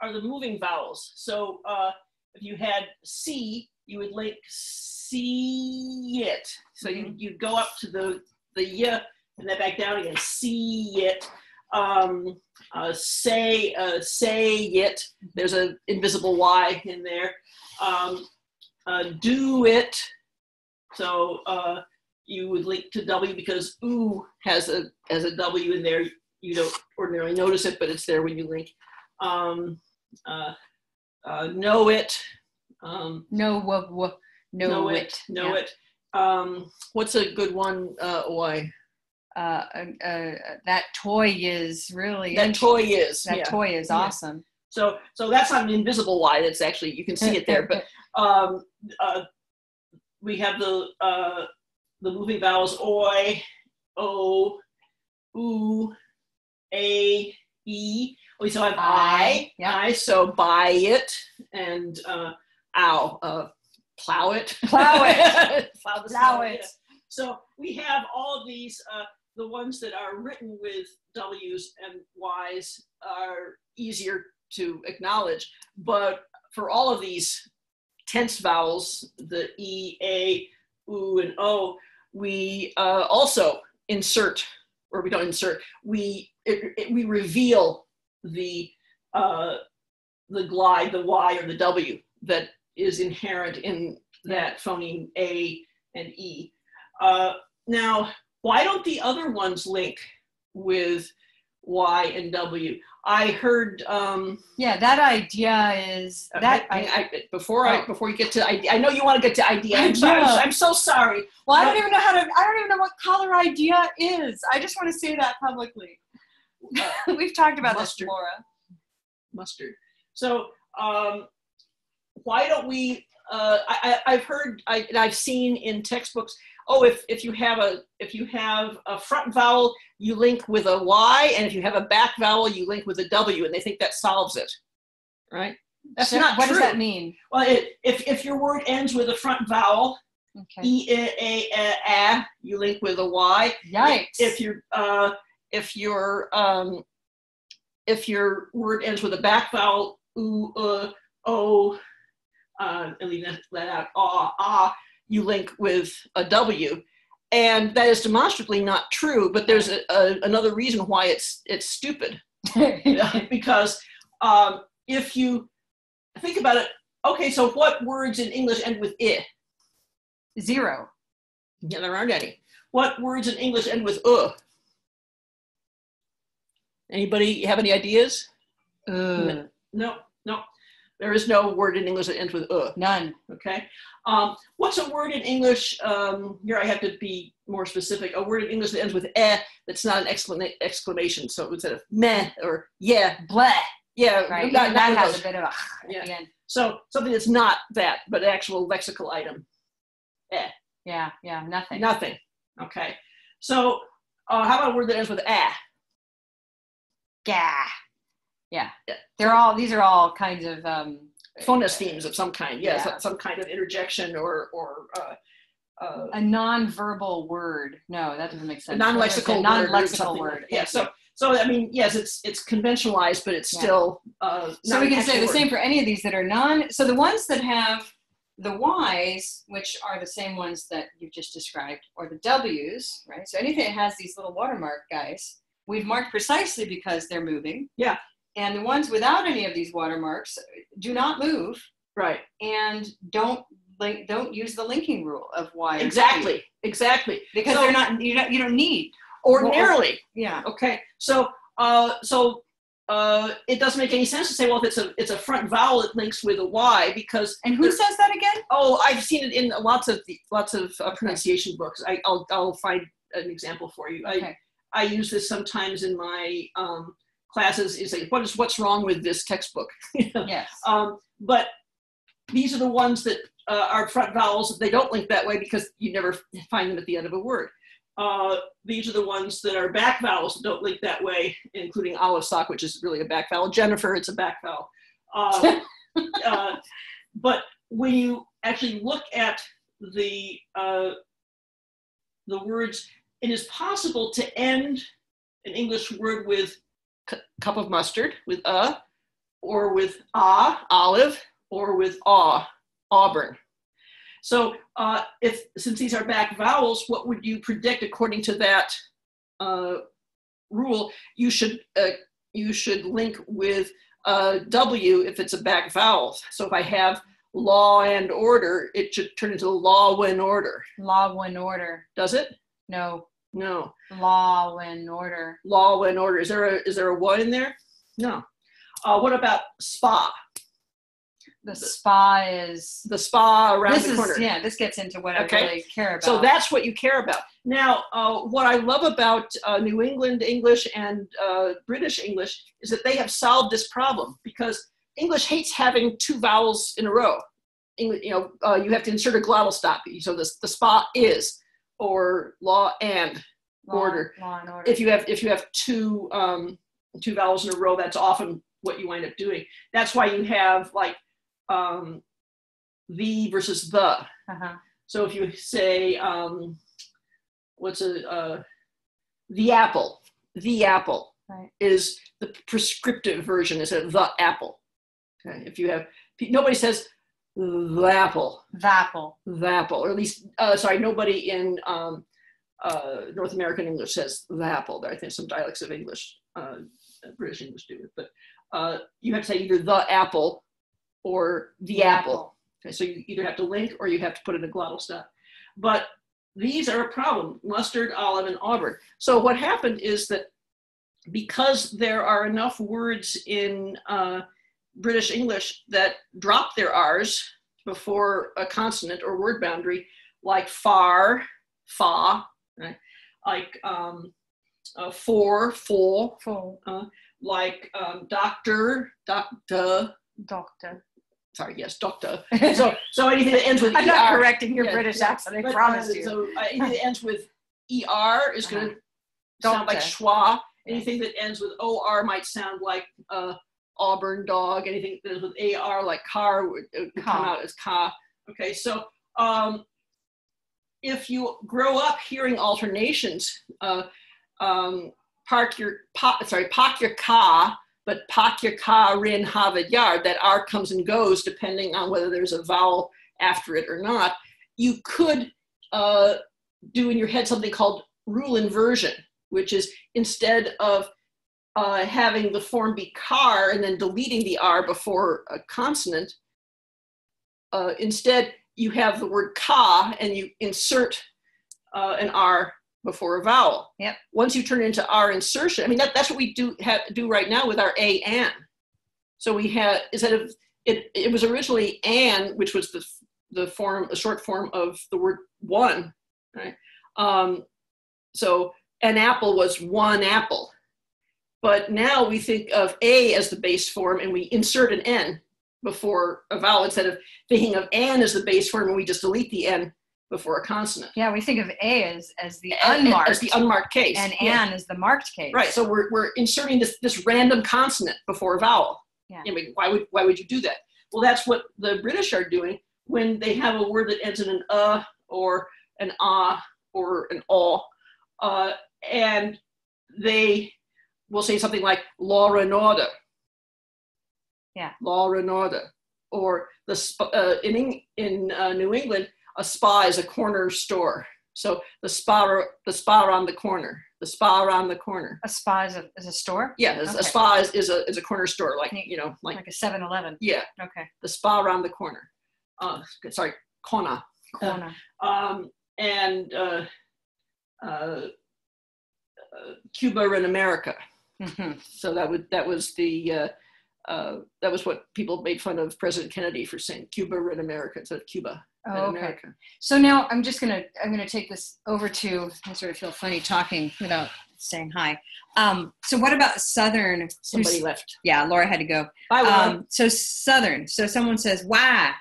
are the moving vowels. So uh, if you had C, you would link see it. So mm-hmm. you you go up to the the y and then back down again. See it. Um, uh, say, uh, say it. There's an invisible Y in there. Um, uh, do it. So uh, you would link to W because ooh has a has a W in there. You don't ordinarily notice it, but it's there when you link. Um, uh, uh, know it. Um, know know, know it. it. Know yeah. it. Um, what's a good one? Uh, why? Uh, uh, uh, that toy is really that toy is that yeah. toy is awesome. Yeah. So, so that's not an invisible Y. That's actually you can see it there. But um, uh, we have the uh, the moving vowels oi, o, oo, a, e. We still have I, I. Yeah. I. So buy it and uh, ow, uh, plow it, plow it, plow, the plow it. Yeah. So we have all of these. Uh, The ones that are written with W's and Y's are easier to acknowledge, but for all of these tense vowels, the E, A, U, and O, we uh, also insert, or we don't insert, we, it, it, we reveal the, uh, the glide, the Y or the W that is inherent in that phoneme A and E. Uh, now, why don't the other ones link with Y and W? I heard. Um, yeah, that idea is that. I, I, I, before I, before you get to, I, I know you want to get to idea. I'm sorry. I'm so sorry. Well, I don't even know how to. I don't even know what color idea is. I just want to say that publicly. Uh, We've talked about mustard. This, Laura. Mustard. So um, why don't we? Uh, I, I, I've heard. I, and I've seen in textbooks. Oh, if, if you have a if you have a front vowel, you link with a Y, and if you have a back vowel, you link with a W, and they think that solves it, right? That's so not what true. What does that mean? Well, it, if if your word ends with a front vowel, Okay. E A A, you link with a Y. Yikes. If you're, uh, if your um, if your word ends with a back vowel, oo, uh, o, uh, I leave that, that out, ah, ah, you link with a W. And that is demonstrably not true, but there's a, a, another reason why it's, it's stupid. Because um, if you think about it, okay, so what words in English end with I? Zero. Yeah, there aren't any. What words in English end with U? Anybody have any ideas? Uh. No, no, no. There is no word in English that ends with U. None. Okay. Um, what's a word in English? Um, here I have to be more specific. A word in English that ends with eh, that's not an exclam exclamation. So instead of meh or yeah, bleh. Yeah, right. Not, that has those. A bit of a yeah. Again. So something that's not that, but an actual lexical item. Eh. Yeah, yeah, nothing. Nothing. Okay. So uh, how about a word that ends with ah? Gah. Yeah. Yeah. They're all, these are all kinds of um, phonemes of some kind. Yeah, yeah. Some kind of interjection or, or uh, uh, a non-verbal word. No, that doesn't make sense. A non-lexical word. Non-lexical word. Yeah. So, so I mean, yes, it's it's conventionalized, but it's yeah. still. Uh, so we can say the word. Same for any of these that are non. So the ones that have the Y's, which are the same ones that you've just described, or the W's, right? So anything that has these little watermark guys, we've marked precisely because they're moving. Yeah. And the ones without any of these watermarks do not move. Right. And don't link, don't use the linking rule of Y. Exactly. And exactly. Because so, they're not, you don't, you don't need. Ordinarily. Well, yeah. Okay. So, uh, so uh, it doesn't make any sense to say, well, if it's a, it's a front vowel, it links with a Y because. And who says that again? Oh, I've seen it in lots of, the, lots of uh, pronunciation okay. books. I, I'll, I'll find an example for you. Okay. I, I use this sometimes in my, um, classes is like, what is, what's wrong with this textbook? Yes. Um, but these are the ones that uh, are front vowels. They don't link that way because you never find them at the end of a word. Uh, these are the ones that are back vowels that don't link that way, including olive stock, which is really a back vowel. Jennifer, it's a back vowel. Uh, uh, but when you actually look at the, uh, the words, it is possible to end an English word with cup of mustard with a, or with ah, olive, or with ah, auburn. So uh, if, since these are back vowels, what would you predict according to that uh, rule? You should, uh, you should link with uh, W if it's a back vowel. So if I have law and order, it should turn into law and order. Law and order. Does it? No. No. Law and order. Law and order. Is there a, is there a what in there? No. Uh, what about spa? The, the spa is... The spa around this the corner. Is, yeah, this gets into what okay. I really care about. So that's what you care about. Now, uh, what I love about uh, New England English and uh, British English is that they have solved this problem because English hates having two vowels in a row. English, you know, uh, you have to insert a glottal stop. So the, the spa is... or law and law, order. Law and order. If you have if you have two um, two vowels in a row, that's often what you wind up doing. That's why you have like um, the versus the. Uh-huh. So if you say um, what's a uh, the apple, the apple right. is the prescriptive version instead of the apple. Okay. If you have nobody says. The apple. The apple. The apple. Or at least, uh, sorry, nobody in um, uh, North American English says the apple. I think some dialects of English, uh, British English do it. But uh, you have to say either the apple or the, the apple. apple. Okay, so you either have to link or you have to put in a glottal stop. But these are a problem. Mustard, olive, and auburn. So what happened is that because there are enough words in uh, British English that drop their R's before a consonant or word boundary, like far, fa, right? Like um, uh, for, full, full. Uh, like um, doctor, doctor, doctor. Sorry, yes, doctor. So, so anything that ends with I'm E R. I'm not correcting your yeah, British yeah, accent. I but, promise uh, you. So uh, anything that ends with E R is going to uh, sound like schwa. Anything that ends with O R might sound like. Uh, Auburn, dog, anything that is with A R, like car, would, would come out as ka. Okay, so um, if you grow up hearing alternations, uh, um, park your, pa, sorry, pak your ka, but pak your ka rin havad yard, that R comes and goes depending on whether there's a vowel after it or not, you could uh, do in your head something called rule inversion, which is instead of uh, having the form be car and then deleting the R before a consonant, uh, instead you have the word ka and you insert uh, an R before a vowel. Yep. Once you turn into R insertion, I mean, that, that's what we do, have, do right now with our A an. So we had, instead of, it, it was originally an, which was the, the form, a short form of the word one, right? Um, so an apple was one apple. But now we think of A as the base form and we insert an N before a vowel instead of thinking of an as the base form and we just delete the N before a consonant. Yeah, we think of A as, as the and, unmarked. As the unmarked case. And yeah. An is the marked case. Right, so we're, we're inserting this, this random consonant before a vowel. Yeah. I mean, why would, why would you do that? Well, that's what the British are doing when they have a word that ends in an uh or an ah or an aw. Uh, and they will say something like law and order. Yeah. Law and order. Or the, uh, in, in uh, New England, a spa is a corner store. So the spa, the spa around the corner, the spa around the corner. A spa is a, is a store? Yeah, okay. A spa is, is, a, is a corner store, like, you know. Like, like a seven eleven. Yeah. Okay. The spa around the corner. Uh, sorry, corner. Corner. Uh, um, and uh, uh, Cuba in America. Mm-hmm. So that would, that was the, uh, uh, that was what people made fun of President Kennedy for saying Cuba in America instead of Cuba. Oh, okay. So now I'm just gonna I'm gonna take this over to. I sort of feel funny talking without saying hi. Um, so what about Southern? Somebody left. Yeah, Laura had to go. Bye, Laura. Um, so Southern. So someone says why,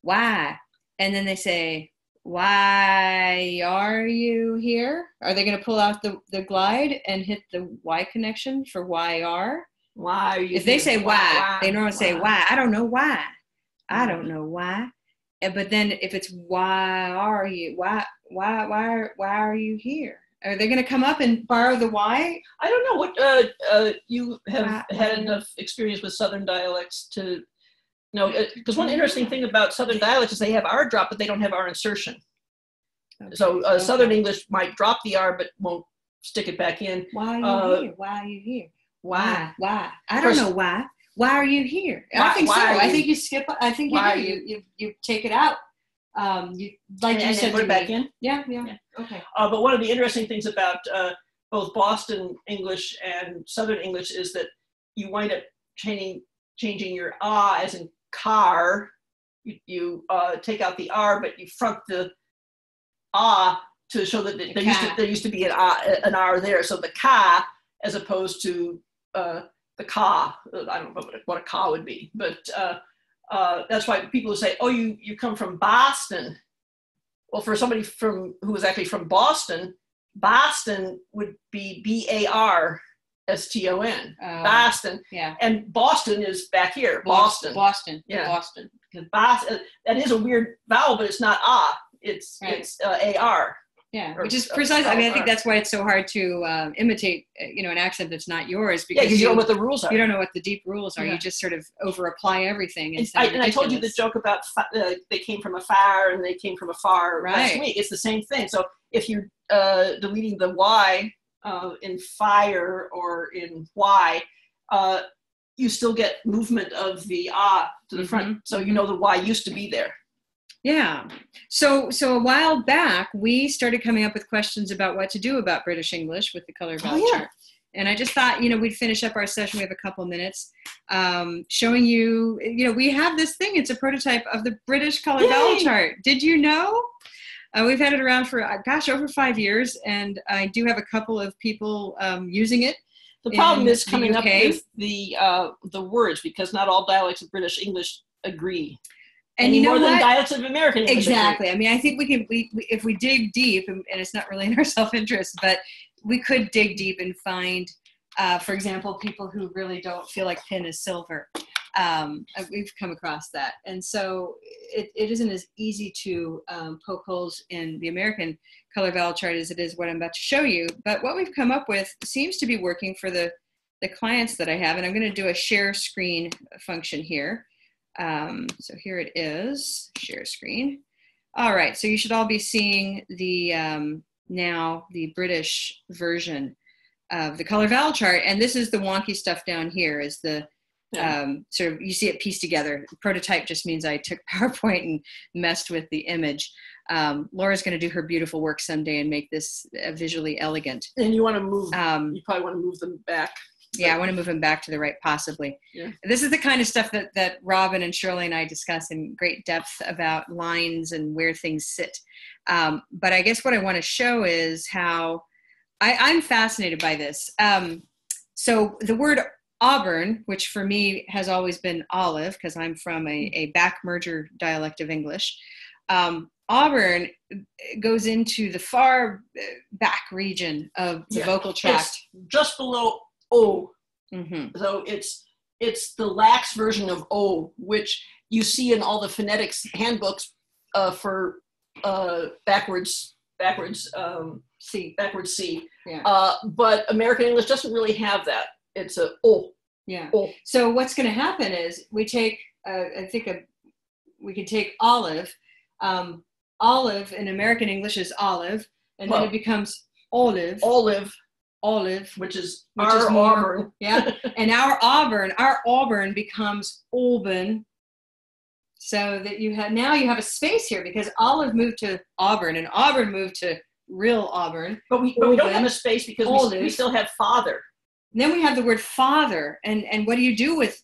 why, and then they say why are you here? Are they gonna pull out the the glide and hit the Y connection for why are? Why are you? If they say why, why, they normally why. say why. I don't know why. I don't know why. But then if it's why are you why why why why are you here? Are they going to come up and borrow the why? I don't know what uh, uh, you have why, had why enough experience with Southern dialects to know. Because one interesting thing about Southern dialects is they have R drop, but they don't have R insertion. Okay. So uh, Southern English might drop the R, but won't stick it back in. Why are you uh, here? Why are you here? Why why? I don't know why. Why are you here? Why, I think so. I think you skip. I think you do. You, you you take it out. Um, you like and, you and said, put it back in. Yeah, yeah, yeah. Okay. Uh, but one of the interesting things about uh, both Boston English and Southern English is that you wind up changing changing your ah as in car. You, you uh, take out the R, but you front the ah to show that the there used to, there used to be an ah, an R there. So the ka as opposed to uh, the ka, I don't know what a ka would be, but uh, uh, that's why people who say, oh, you, you come from Boston. Well, for somebody from who was actually from Boston, Boston would be B A R S T O N, uh, Boston. Yeah. And Boston is back here, Boston. Boston, yeah. Boston. Because Boston, that is a weird vowel, but it's not ah, it's, right. It's uh, A R. Yeah, or, which is precisely, I mean, I think that's why it's so hard to um, imitate, you know, an accent that's not yours. Because yeah, you, you don't know what the rules are. You don't know what the deep rules are. Yeah. You just sort of over-apply everything. And, I, and I told you the joke about uh, they came from afar and they came from afar right. last week. It's the same thing. So if you're uh, deleting the Y uh, in fire or in Y, uh, you still get movement of the ah to the mm-hmm. front. So you know the Y used to be there. Yeah. So so a while back, we started coming up with questions about what to do about British English with the color vowel oh, yeah. chart. And I just thought, you know, we'd finish up our session. We have a couple minutes um, showing you, you know, we have this thing. It's a prototype of the British color Yay. vowel chart. Did you know? Uh, we've had it around for, uh, gosh, over five years. And I do have a couple of people um, using it. The problem is coming up with the, uh, the words, because not all dialects of British English agree. And you know what? More than dialects of American English. Exactly. I mean, I think we can, we, we, if we dig deep, and, and it's not really in our self-interest, but we could dig deep and find, uh, for example, people who really don't feel like pin is silver. um, we've come across that. And so it, it isn't as easy to um, poke holes in the American color vowel chart as it is what I'm about to show you. But what we've come up with seems to be working for the, the clients that I have. And I'm going to do a share screen function here. Um, so here it is, share screen. All right, so you should all be seeing the um, now the British version of the color vowel chart. And this is the wonky stuff down here is the yeah. um, sort of, you see it pieced together. Prototype just means I took PowerPoint and messed with the image. Um, Laura's going to do her beautiful work someday and make this uh, visually elegant. And you want to move, um, you probably want to move them back. Yeah, I want to move them back to the right, possibly. Yeah. This is the kind of stuff that, that Robin and Shirley and I discuss in great depth about lines and where things sit. Um, but I guess what I want to show is how I, I'm fascinated by this. Um, so the word Auburn, which for me has always been olive, because I'm from a, a back merger dialect of English. Um, Auburn goes into the far back region of the yeah. vocal tract. It's just below O. Mm-hmm. So it's it's the lax version of O, which you see in all the phonetics handbooks uh, for uh, backwards backwards um, C backwards C. Yeah. Uh, but American English doesn't really have that. It's a O. Yeah. O. So what's going to happen is we take uh, I think a, we can take olive. Um, olive in American English is olive, and well, then it becomes olive. Olive. Olive, which is which our is more, Auburn, yeah, and our Auburn, our Auburn becomes Auburn, so that you have now you have a space here because olive moved to Auburn and Auburn moved to real Auburn, but we, but we don't have a space because we, we still have father. And then we have the word father, and and what do you do with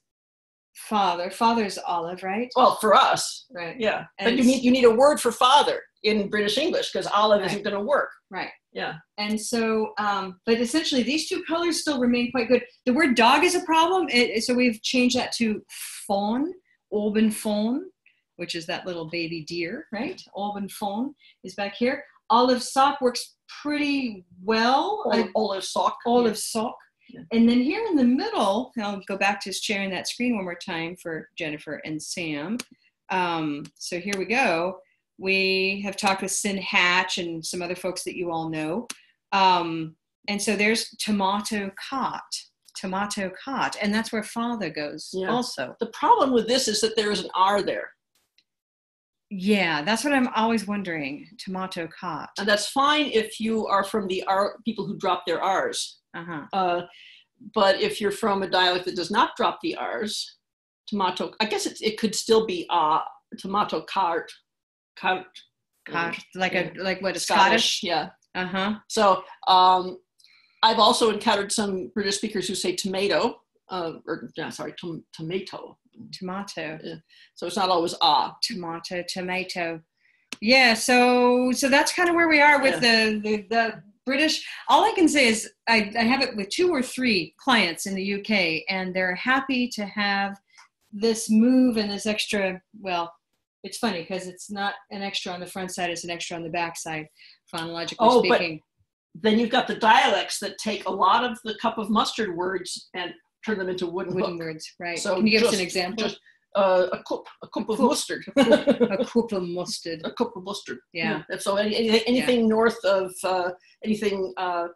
father? Father's olive, right? Well, for us, right? Yeah, and but you need you need a word for father in British English because olive right. isn't going to work, right? Yeah. And so, um, but essentially these two colors still remain quite good. The word dog is a problem. It, so we've changed that to fawn, Alban fawn, which is that little baby deer, right? Alban fawn is back here. Olive sock works pretty well. Olive, olive sock. Olive yeah. sock. Yeah. And then here in the middle, I'll go back to sharing that screen one more time for Jennifer and Sam. Um, so here we go. We have talked with Sin Hatch and some other folks that you all know. Um, and so there's tomato cot, tomato cot. And that's where father goes yeah. also. The problem with this is that there is an R there. Yeah, that's what I'm always wondering, tomato cot. And that's fine if you are from the R, people who drop their R's. Uh-huh. Uh, but if you're from a dialect that does not drop the R's, tomato, I guess it, it could still be uh, tomato cart. Cart, cart, like a like what a Scottish, Scottish? Yeah. Uh huh. So um, I've also encountered some British speakers who say tomato, uh, or no, sorry, tom tomato, tomato. Yeah. So it's not always ah. Tomato, tomato. Yeah. So so that's kind of where we are with yeah. the, the the British. All I can say is I, I have it with two or three clients in the U K, and they're happy to have this move and this extra well. It's funny because it's not an extra on the front side, it's an extra on the back side, phonologically oh, speaking. But then you've got the dialects that take a lot of the cup of mustard words and turn them into wooden, wooden words, right. So can you give just, us an example? Just, uh, a cup, a cup a of cup, mustard. A cup, a cup of mustard. A cup of mustard. Yeah. yeah. So any, any, anything yeah. north of, uh, anything uh,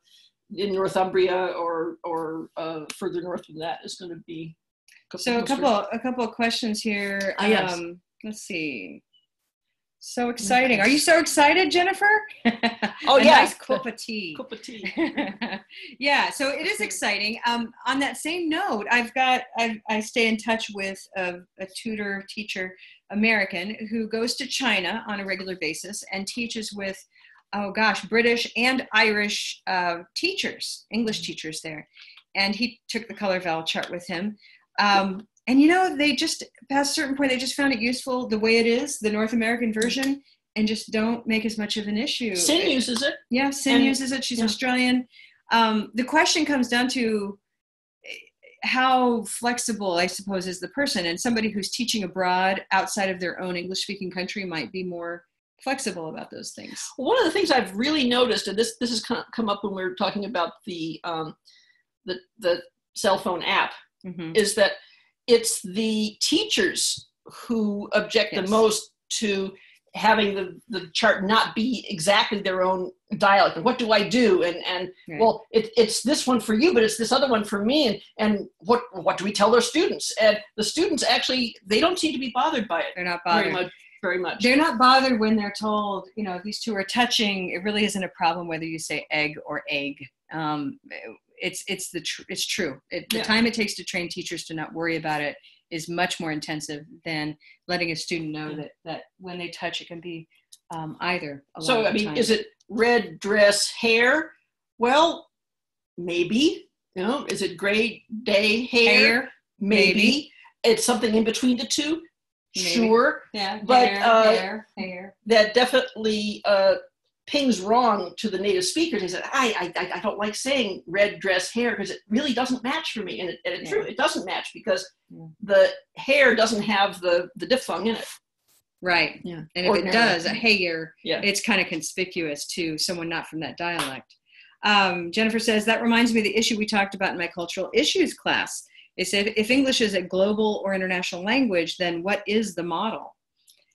in Northumbria or, or uh, further north than that is going to be a cup so of a couple, a couple of questions here. Ah, yes. Um, Let's see. So exciting. Are you so excited, Jennifer? Oh, a yeah. nice cup of tea. Cup of tea. Yeah, so it is exciting. Um, on that same note, I've got, I've, I stay in touch with a, a tutor, teacher, American, who goes to China on a regular basis and teaches with, oh gosh, British and Irish uh, teachers, English teachers there. And he took the color vowel chart with him. Um, And, you know, they just, past a certain point, they just found it useful the way it is, the North American version, and just don't make as much of an issue. Sin it, uses it. Yeah, Sin and, uses it. She's yeah. Australian. Um, the question comes down to how flexible, I suppose, is the person. And somebody who's teaching abroad outside of their own English-speaking country might be more flexible about those things. Well, one of the things I've really noticed, and this, this has come up when we were talking about the, um, the, the cell phone app, mm-hmm. is that it's the teachers who object yes. the most to having the, the chart not be exactly their own dialect. And what do I do? And, and right. well, it, it's this one for you, but it's this other one for me. And, and what, what do we tell their students? And the students actually, they don't seem to be bothered by it. They're not bothered. Very much. Very much. They're not bothered when they're told, you know, these two are touching. It really isn't a problem whether you say egg or egg. Um, it's, it's, the tr it's true. It, the yeah. time it takes to train teachers to not worry about it is much more intensive than letting a student know that, that when they touch, it can be um, either. A so, I mean, time. Is it red dress hair? Well, maybe. You know, is it gray day hair? hair? Maybe. maybe. It's something in between the two? Maybe. Sure. Yeah, but hair, uh, hair, hair. That definitely uh, pings wrong to the native speakers. They said, I, I, I don't like saying red dress hair because it really doesn't match for me. And it, and it's yeah. true, it doesn't match because yeah. the hair doesn't have the, the diphthong in it. Right. Yeah. And if Ordinary. it does, a hair, yeah. it's kind of conspicuous to someone not from that dialect. Um, Jennifer says, that reminds me of the issue we talked about in my cultural issues class. They said, if English is a global or international language, then what is the model?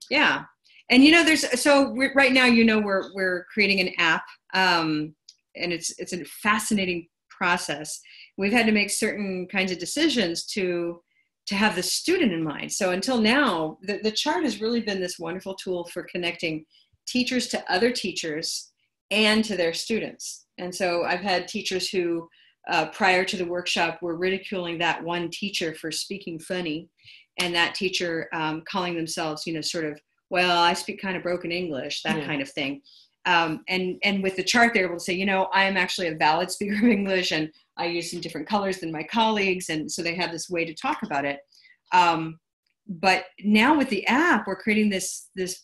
Yeah. And, you know, there's, so we're, right now, you know, we're, we're creating an app, um, and it's, it's a fascinating process. We've had to make certain kinds of decisions to, to have the student in mind. So until now, the, the chart has really been this wonderful tool for connecting teachers to other teachers and to their students. And so I've had teachers who, uh, prior to the workshop, were ridiculing that one teacher for speaking funny, and that teacher um, calling themselves, you know, sort of, well, I speak kind of broken English, that yeah. kind of thing. Um, and, and with the chart, they're able to say, you know, I am actually a valid speaker of English, and I use some different colors than my colleagues. And so they have this way to talk about it. Um, but now with the app, we're creating this, this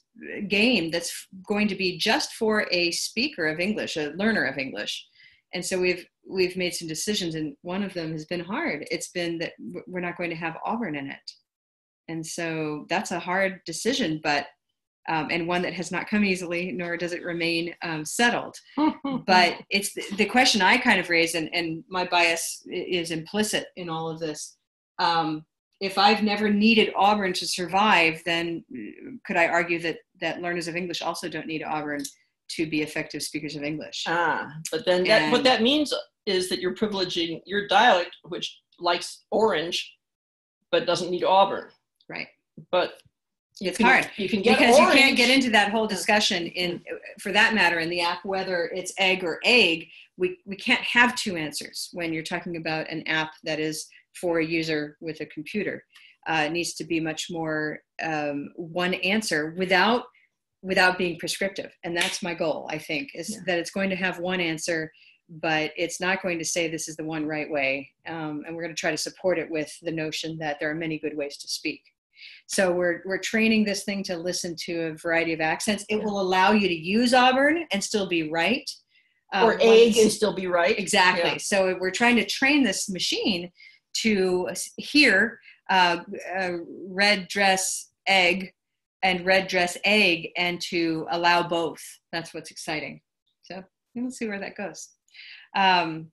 game that's going to be just for a speaker of English, a learner of English. And so we've, we've made some decisions, and one of them has been hard. It's been that we're not going to have Auburn in it. And so that's a hard decision, but Um, and one that has not come easily, nor does it remain um, settled. But it's the, the question I kind of raise, and, and my bias is implicit in all of this. Um, if I've never needed Auburn to survive, then could I argue that, that learners of English also don't need Auburn to be effective speakers of English? Ah, but then that, and, what that means is that you're privileging your dialect, which likes orange, but doesn't need Auburn. Right. But... It's you can, hard you can get because orange. You can't get into that whole discussion in, for that matter, in the app, whether it's egg or egg. We, we can't have two answers when you're talking about an app that is for a user with a computer. Uh, it needs to be much more um, one answer without, without being prescriptive. And that's my goal, I think, is yeah. that it's going to have one answer, but it's not going to say this is the one right way. Um, and we're going to try to support it with the notion that there are many good ways to speak. So we're, we're training this thing to listen to a variety of accents. It yeah. will allow you to use Auburn and still be right. Um, or egg and still be right. Exactly. Yeah. So we're trying to train this machine to hear uh, uh, red dress egg and red dress egg and to allow both. That's what's exciting. So we'll see where that goes. Um,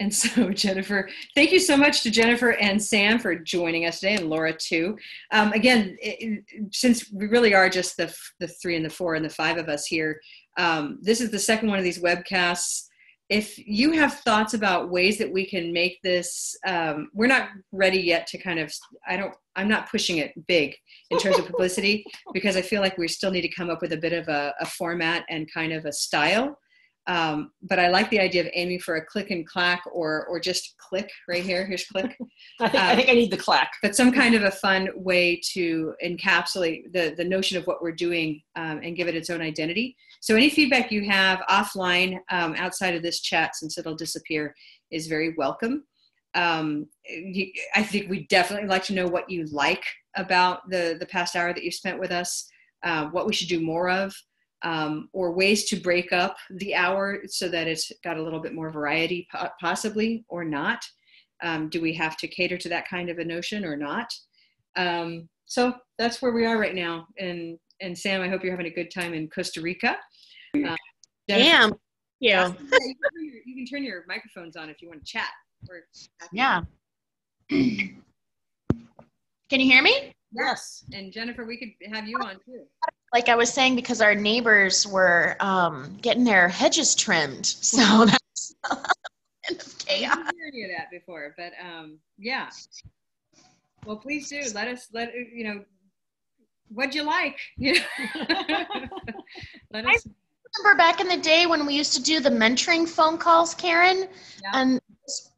And so Jennifer, thank you so much to Jennifer and Sam for joining us today, and Laura too. Um, again, it, it, since we really are just the, the three and the four and the five of us here, um, this is the second one of these webcasts. If you have thoughts about ways that we can make this, um, we're not ready yet to kind of, I don't, I'm not pushing it big in terms of publicity because I feel like we still need to come up with a bit of a, a format and kind of a style. Um, but I like the idea of aiming for a click and clack, or, or just click right here. Here's click. I, think, um, I think I need the clack. But some kind of a fun way to encapsulate the, the notion of what we're doing um, and give it its own identity. So any feedback you have offline um, outside of this chat, since it'll disappear, is very welcome. Um, you, I think we definitely like to know what you like about the, the past hour that you spent with us, uh, what we should do more of. Um, or ways to break up the hour so that it's got a little bit more variety, possibly, or not. Um, do we have to cater to that kind of a notion or not? Um, so that's where we are right now. And, and Sam, I hope you're having a good time in Costa Rica. Um, Jennifer, yeah. Yeah. You can, your, you can turn your microphones on if you want to chat. We're happy. Yeah. Can you hear me? Yes. And Jennifer, we could have you on too. Like I was saying, because our neighbors were um, getting their hedges trimmed. So that's kind of chaos. I didn't hear any of that before, but um, yeah. Well, please do. Let us, let you know, what'd you like? You know? Let us. I remember back in the day when we used to do the mentoring phone calls, Karen, yeah. and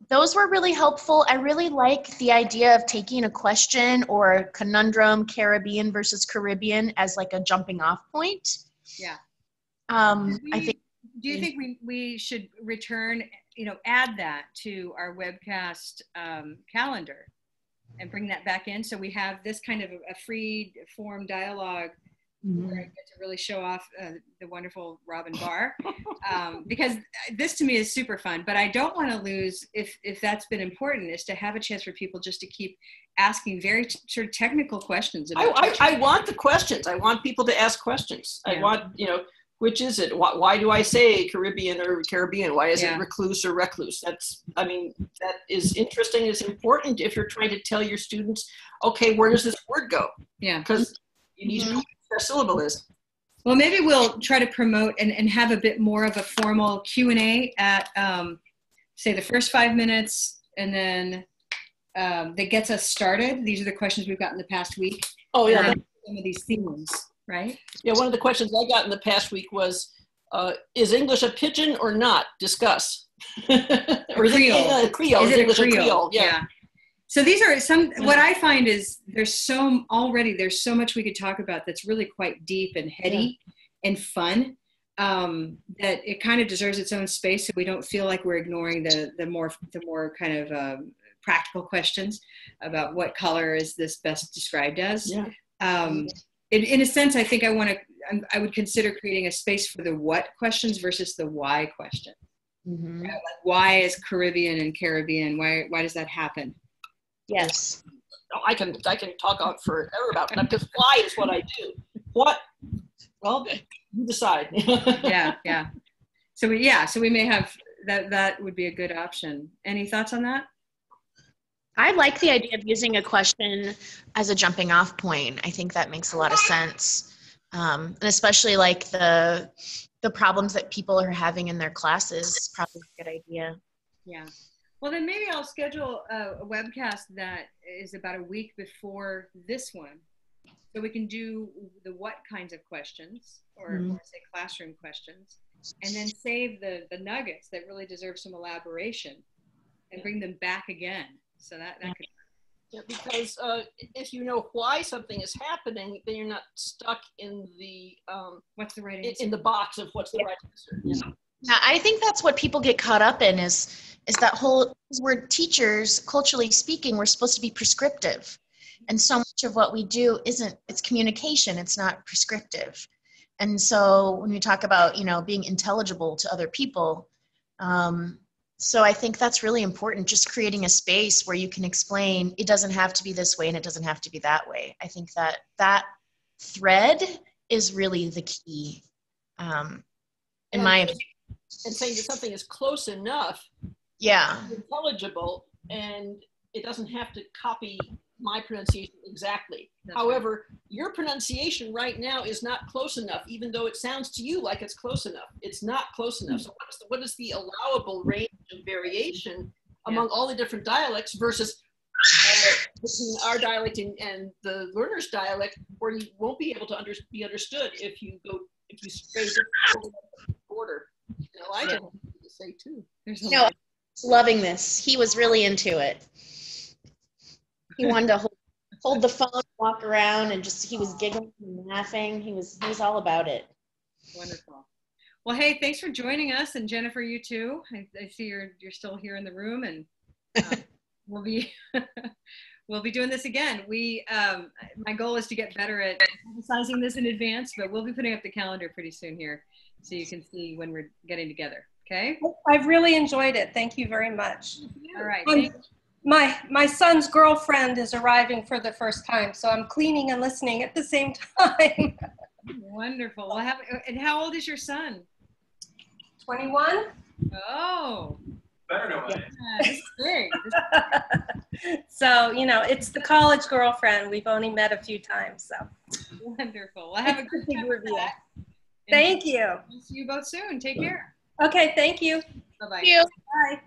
those were really helpful. I really like the idea of taking a question or a conundrum, Caribbean versus Caribbean, as like a jumping off point. Yeah. Um, we, I think. Do you think we, we should return, you know, add that to our webcast um, calendar and bring that back in? So we have this kind of a, a free form dialogue mm-hmm. where I get to really show off uh, the wonderful Robin Barr, um, because this to me is super fun, but I don't want to lose, if, if that's been important, is to have a chance for people just to keep asking very sort of technical questions. About I, I, I want the questions. I want people to ask questions. Yeah. I want, you know, which is it? Why, why do I say Caribbean or Caribbean? Why is yeah. it recluse or recluse? That's, I mean, that is interesting. It's important if you're trying to tell your students, okay, where does this word go? Yeah. Because you need mm-hmm. to know what a syllable is. Well, maybe we'll try to promote and, and have a bit more of a formal Q and A at, um, say, the first five minutes, and then um, that gets us started. These are the questions we've gotten the past week. Oh, yeah. Um, some of these themes. Right? Yeah, one of the questions I got in the past week was, uh, is English a pidgin or not? Discuss. Or is Creole. It a Creole? Is it English a Creole? A Creole? Yeah. yeah. So these are some, what I find is there's so, already there's so much we could talk about that's really quite deep and heady yeah. and fun um, that it kind of deserves its own space, so we don't feel like we're ignoring the, the, more, the more kind of uh, practical questions about what color is this best described as. Yeah. Um, In, in a sense, I think I want to, I would consider creating a space for the what questions versus the why question. Mm-hmm. Right? Like why is Caribbean and Caribbean? Why, why does that happen? Yes. Oh, I can, I can talk out forever about that, because why is what I do. What? Well, you decide. yeah, yeah. So we, yeah, so we may have, that, that would be a good option. Any thoughts on that? I like the idea of using a question as a jumping off point. I think that makes a lot of sense. Um, and especially like the, the problems that people are having in their classes is probably a good idea. Yeah. Well, then maybe I'll schedule a, a webcast that is about a week before this one. So we can do the what kinds of questions, or, mm-hmm. or say classroom questions, and then save the, the nuggets that really deserve some elaboration and bring them back again. So that, that could yeah, because uh, if you know why something is happening, then you're not stuck in the um, what's the right answer? In the box of what's the yeah. right answer. You know? Yeah, I think that's what people get caught up in is is that whole we're teachers, culturally speaking, we're supposed to be prescriptive, and so much of what we do isn't. It's communication. It's not prescriptive, and so when we talk about you know being intelligible to other people. Um, So I think that's really important, just creating a space where you can explain it doesn't have to be this way and it doesn't have to be that way. I think that that thread is really the key, um, in and, my opinion. And saying that something is close enough, yeah, intelligible, and it doesn't have to copy my pronunciation exactly. That's However, right. your pronunciation right now is not close enough, even though it sounds to you like it's close enough. It's not close enough. So what is the, what is the allowable range of variation yeah. among all the different dialects versus uh, between our dialect and, and the learner's dialect, where you won't be able to under, be understood if you go, if you stray different order. You know, I don't know what to say too. There's no, no loving this. He was really into it. He wanted to hold, hold the phone, walk around, and just, he was giggling and laughing. He was, he was all about it. Wonderful. Well, hey, thanks for joining us. And Jennifer, you too. I, I see you're, you're still here in the room, and uh, we'll be, we'll be doing this again. We, um, my goal is to get better at emphasizing this in advance, but we'll be putting up the calendar pretty soon here, so you can see when we're getting together. Okay. I've really enjoyed it. Thank you very much. All right. Um, My my son's girlfriend is arriving for the first time, so I'm cleaning and listening at the same time. Wonderful. Well, have, and how old is your son? twenty-one. Oh, better know what it is. Yeah, this is big. This is big. So, you know, it's the college girlfriend. We've only met a few times, so. Wonderful. Well, have a good time with that. Thank you. We'll see you both soon. Take care. Okay, thank you. Bye-bye. Bye.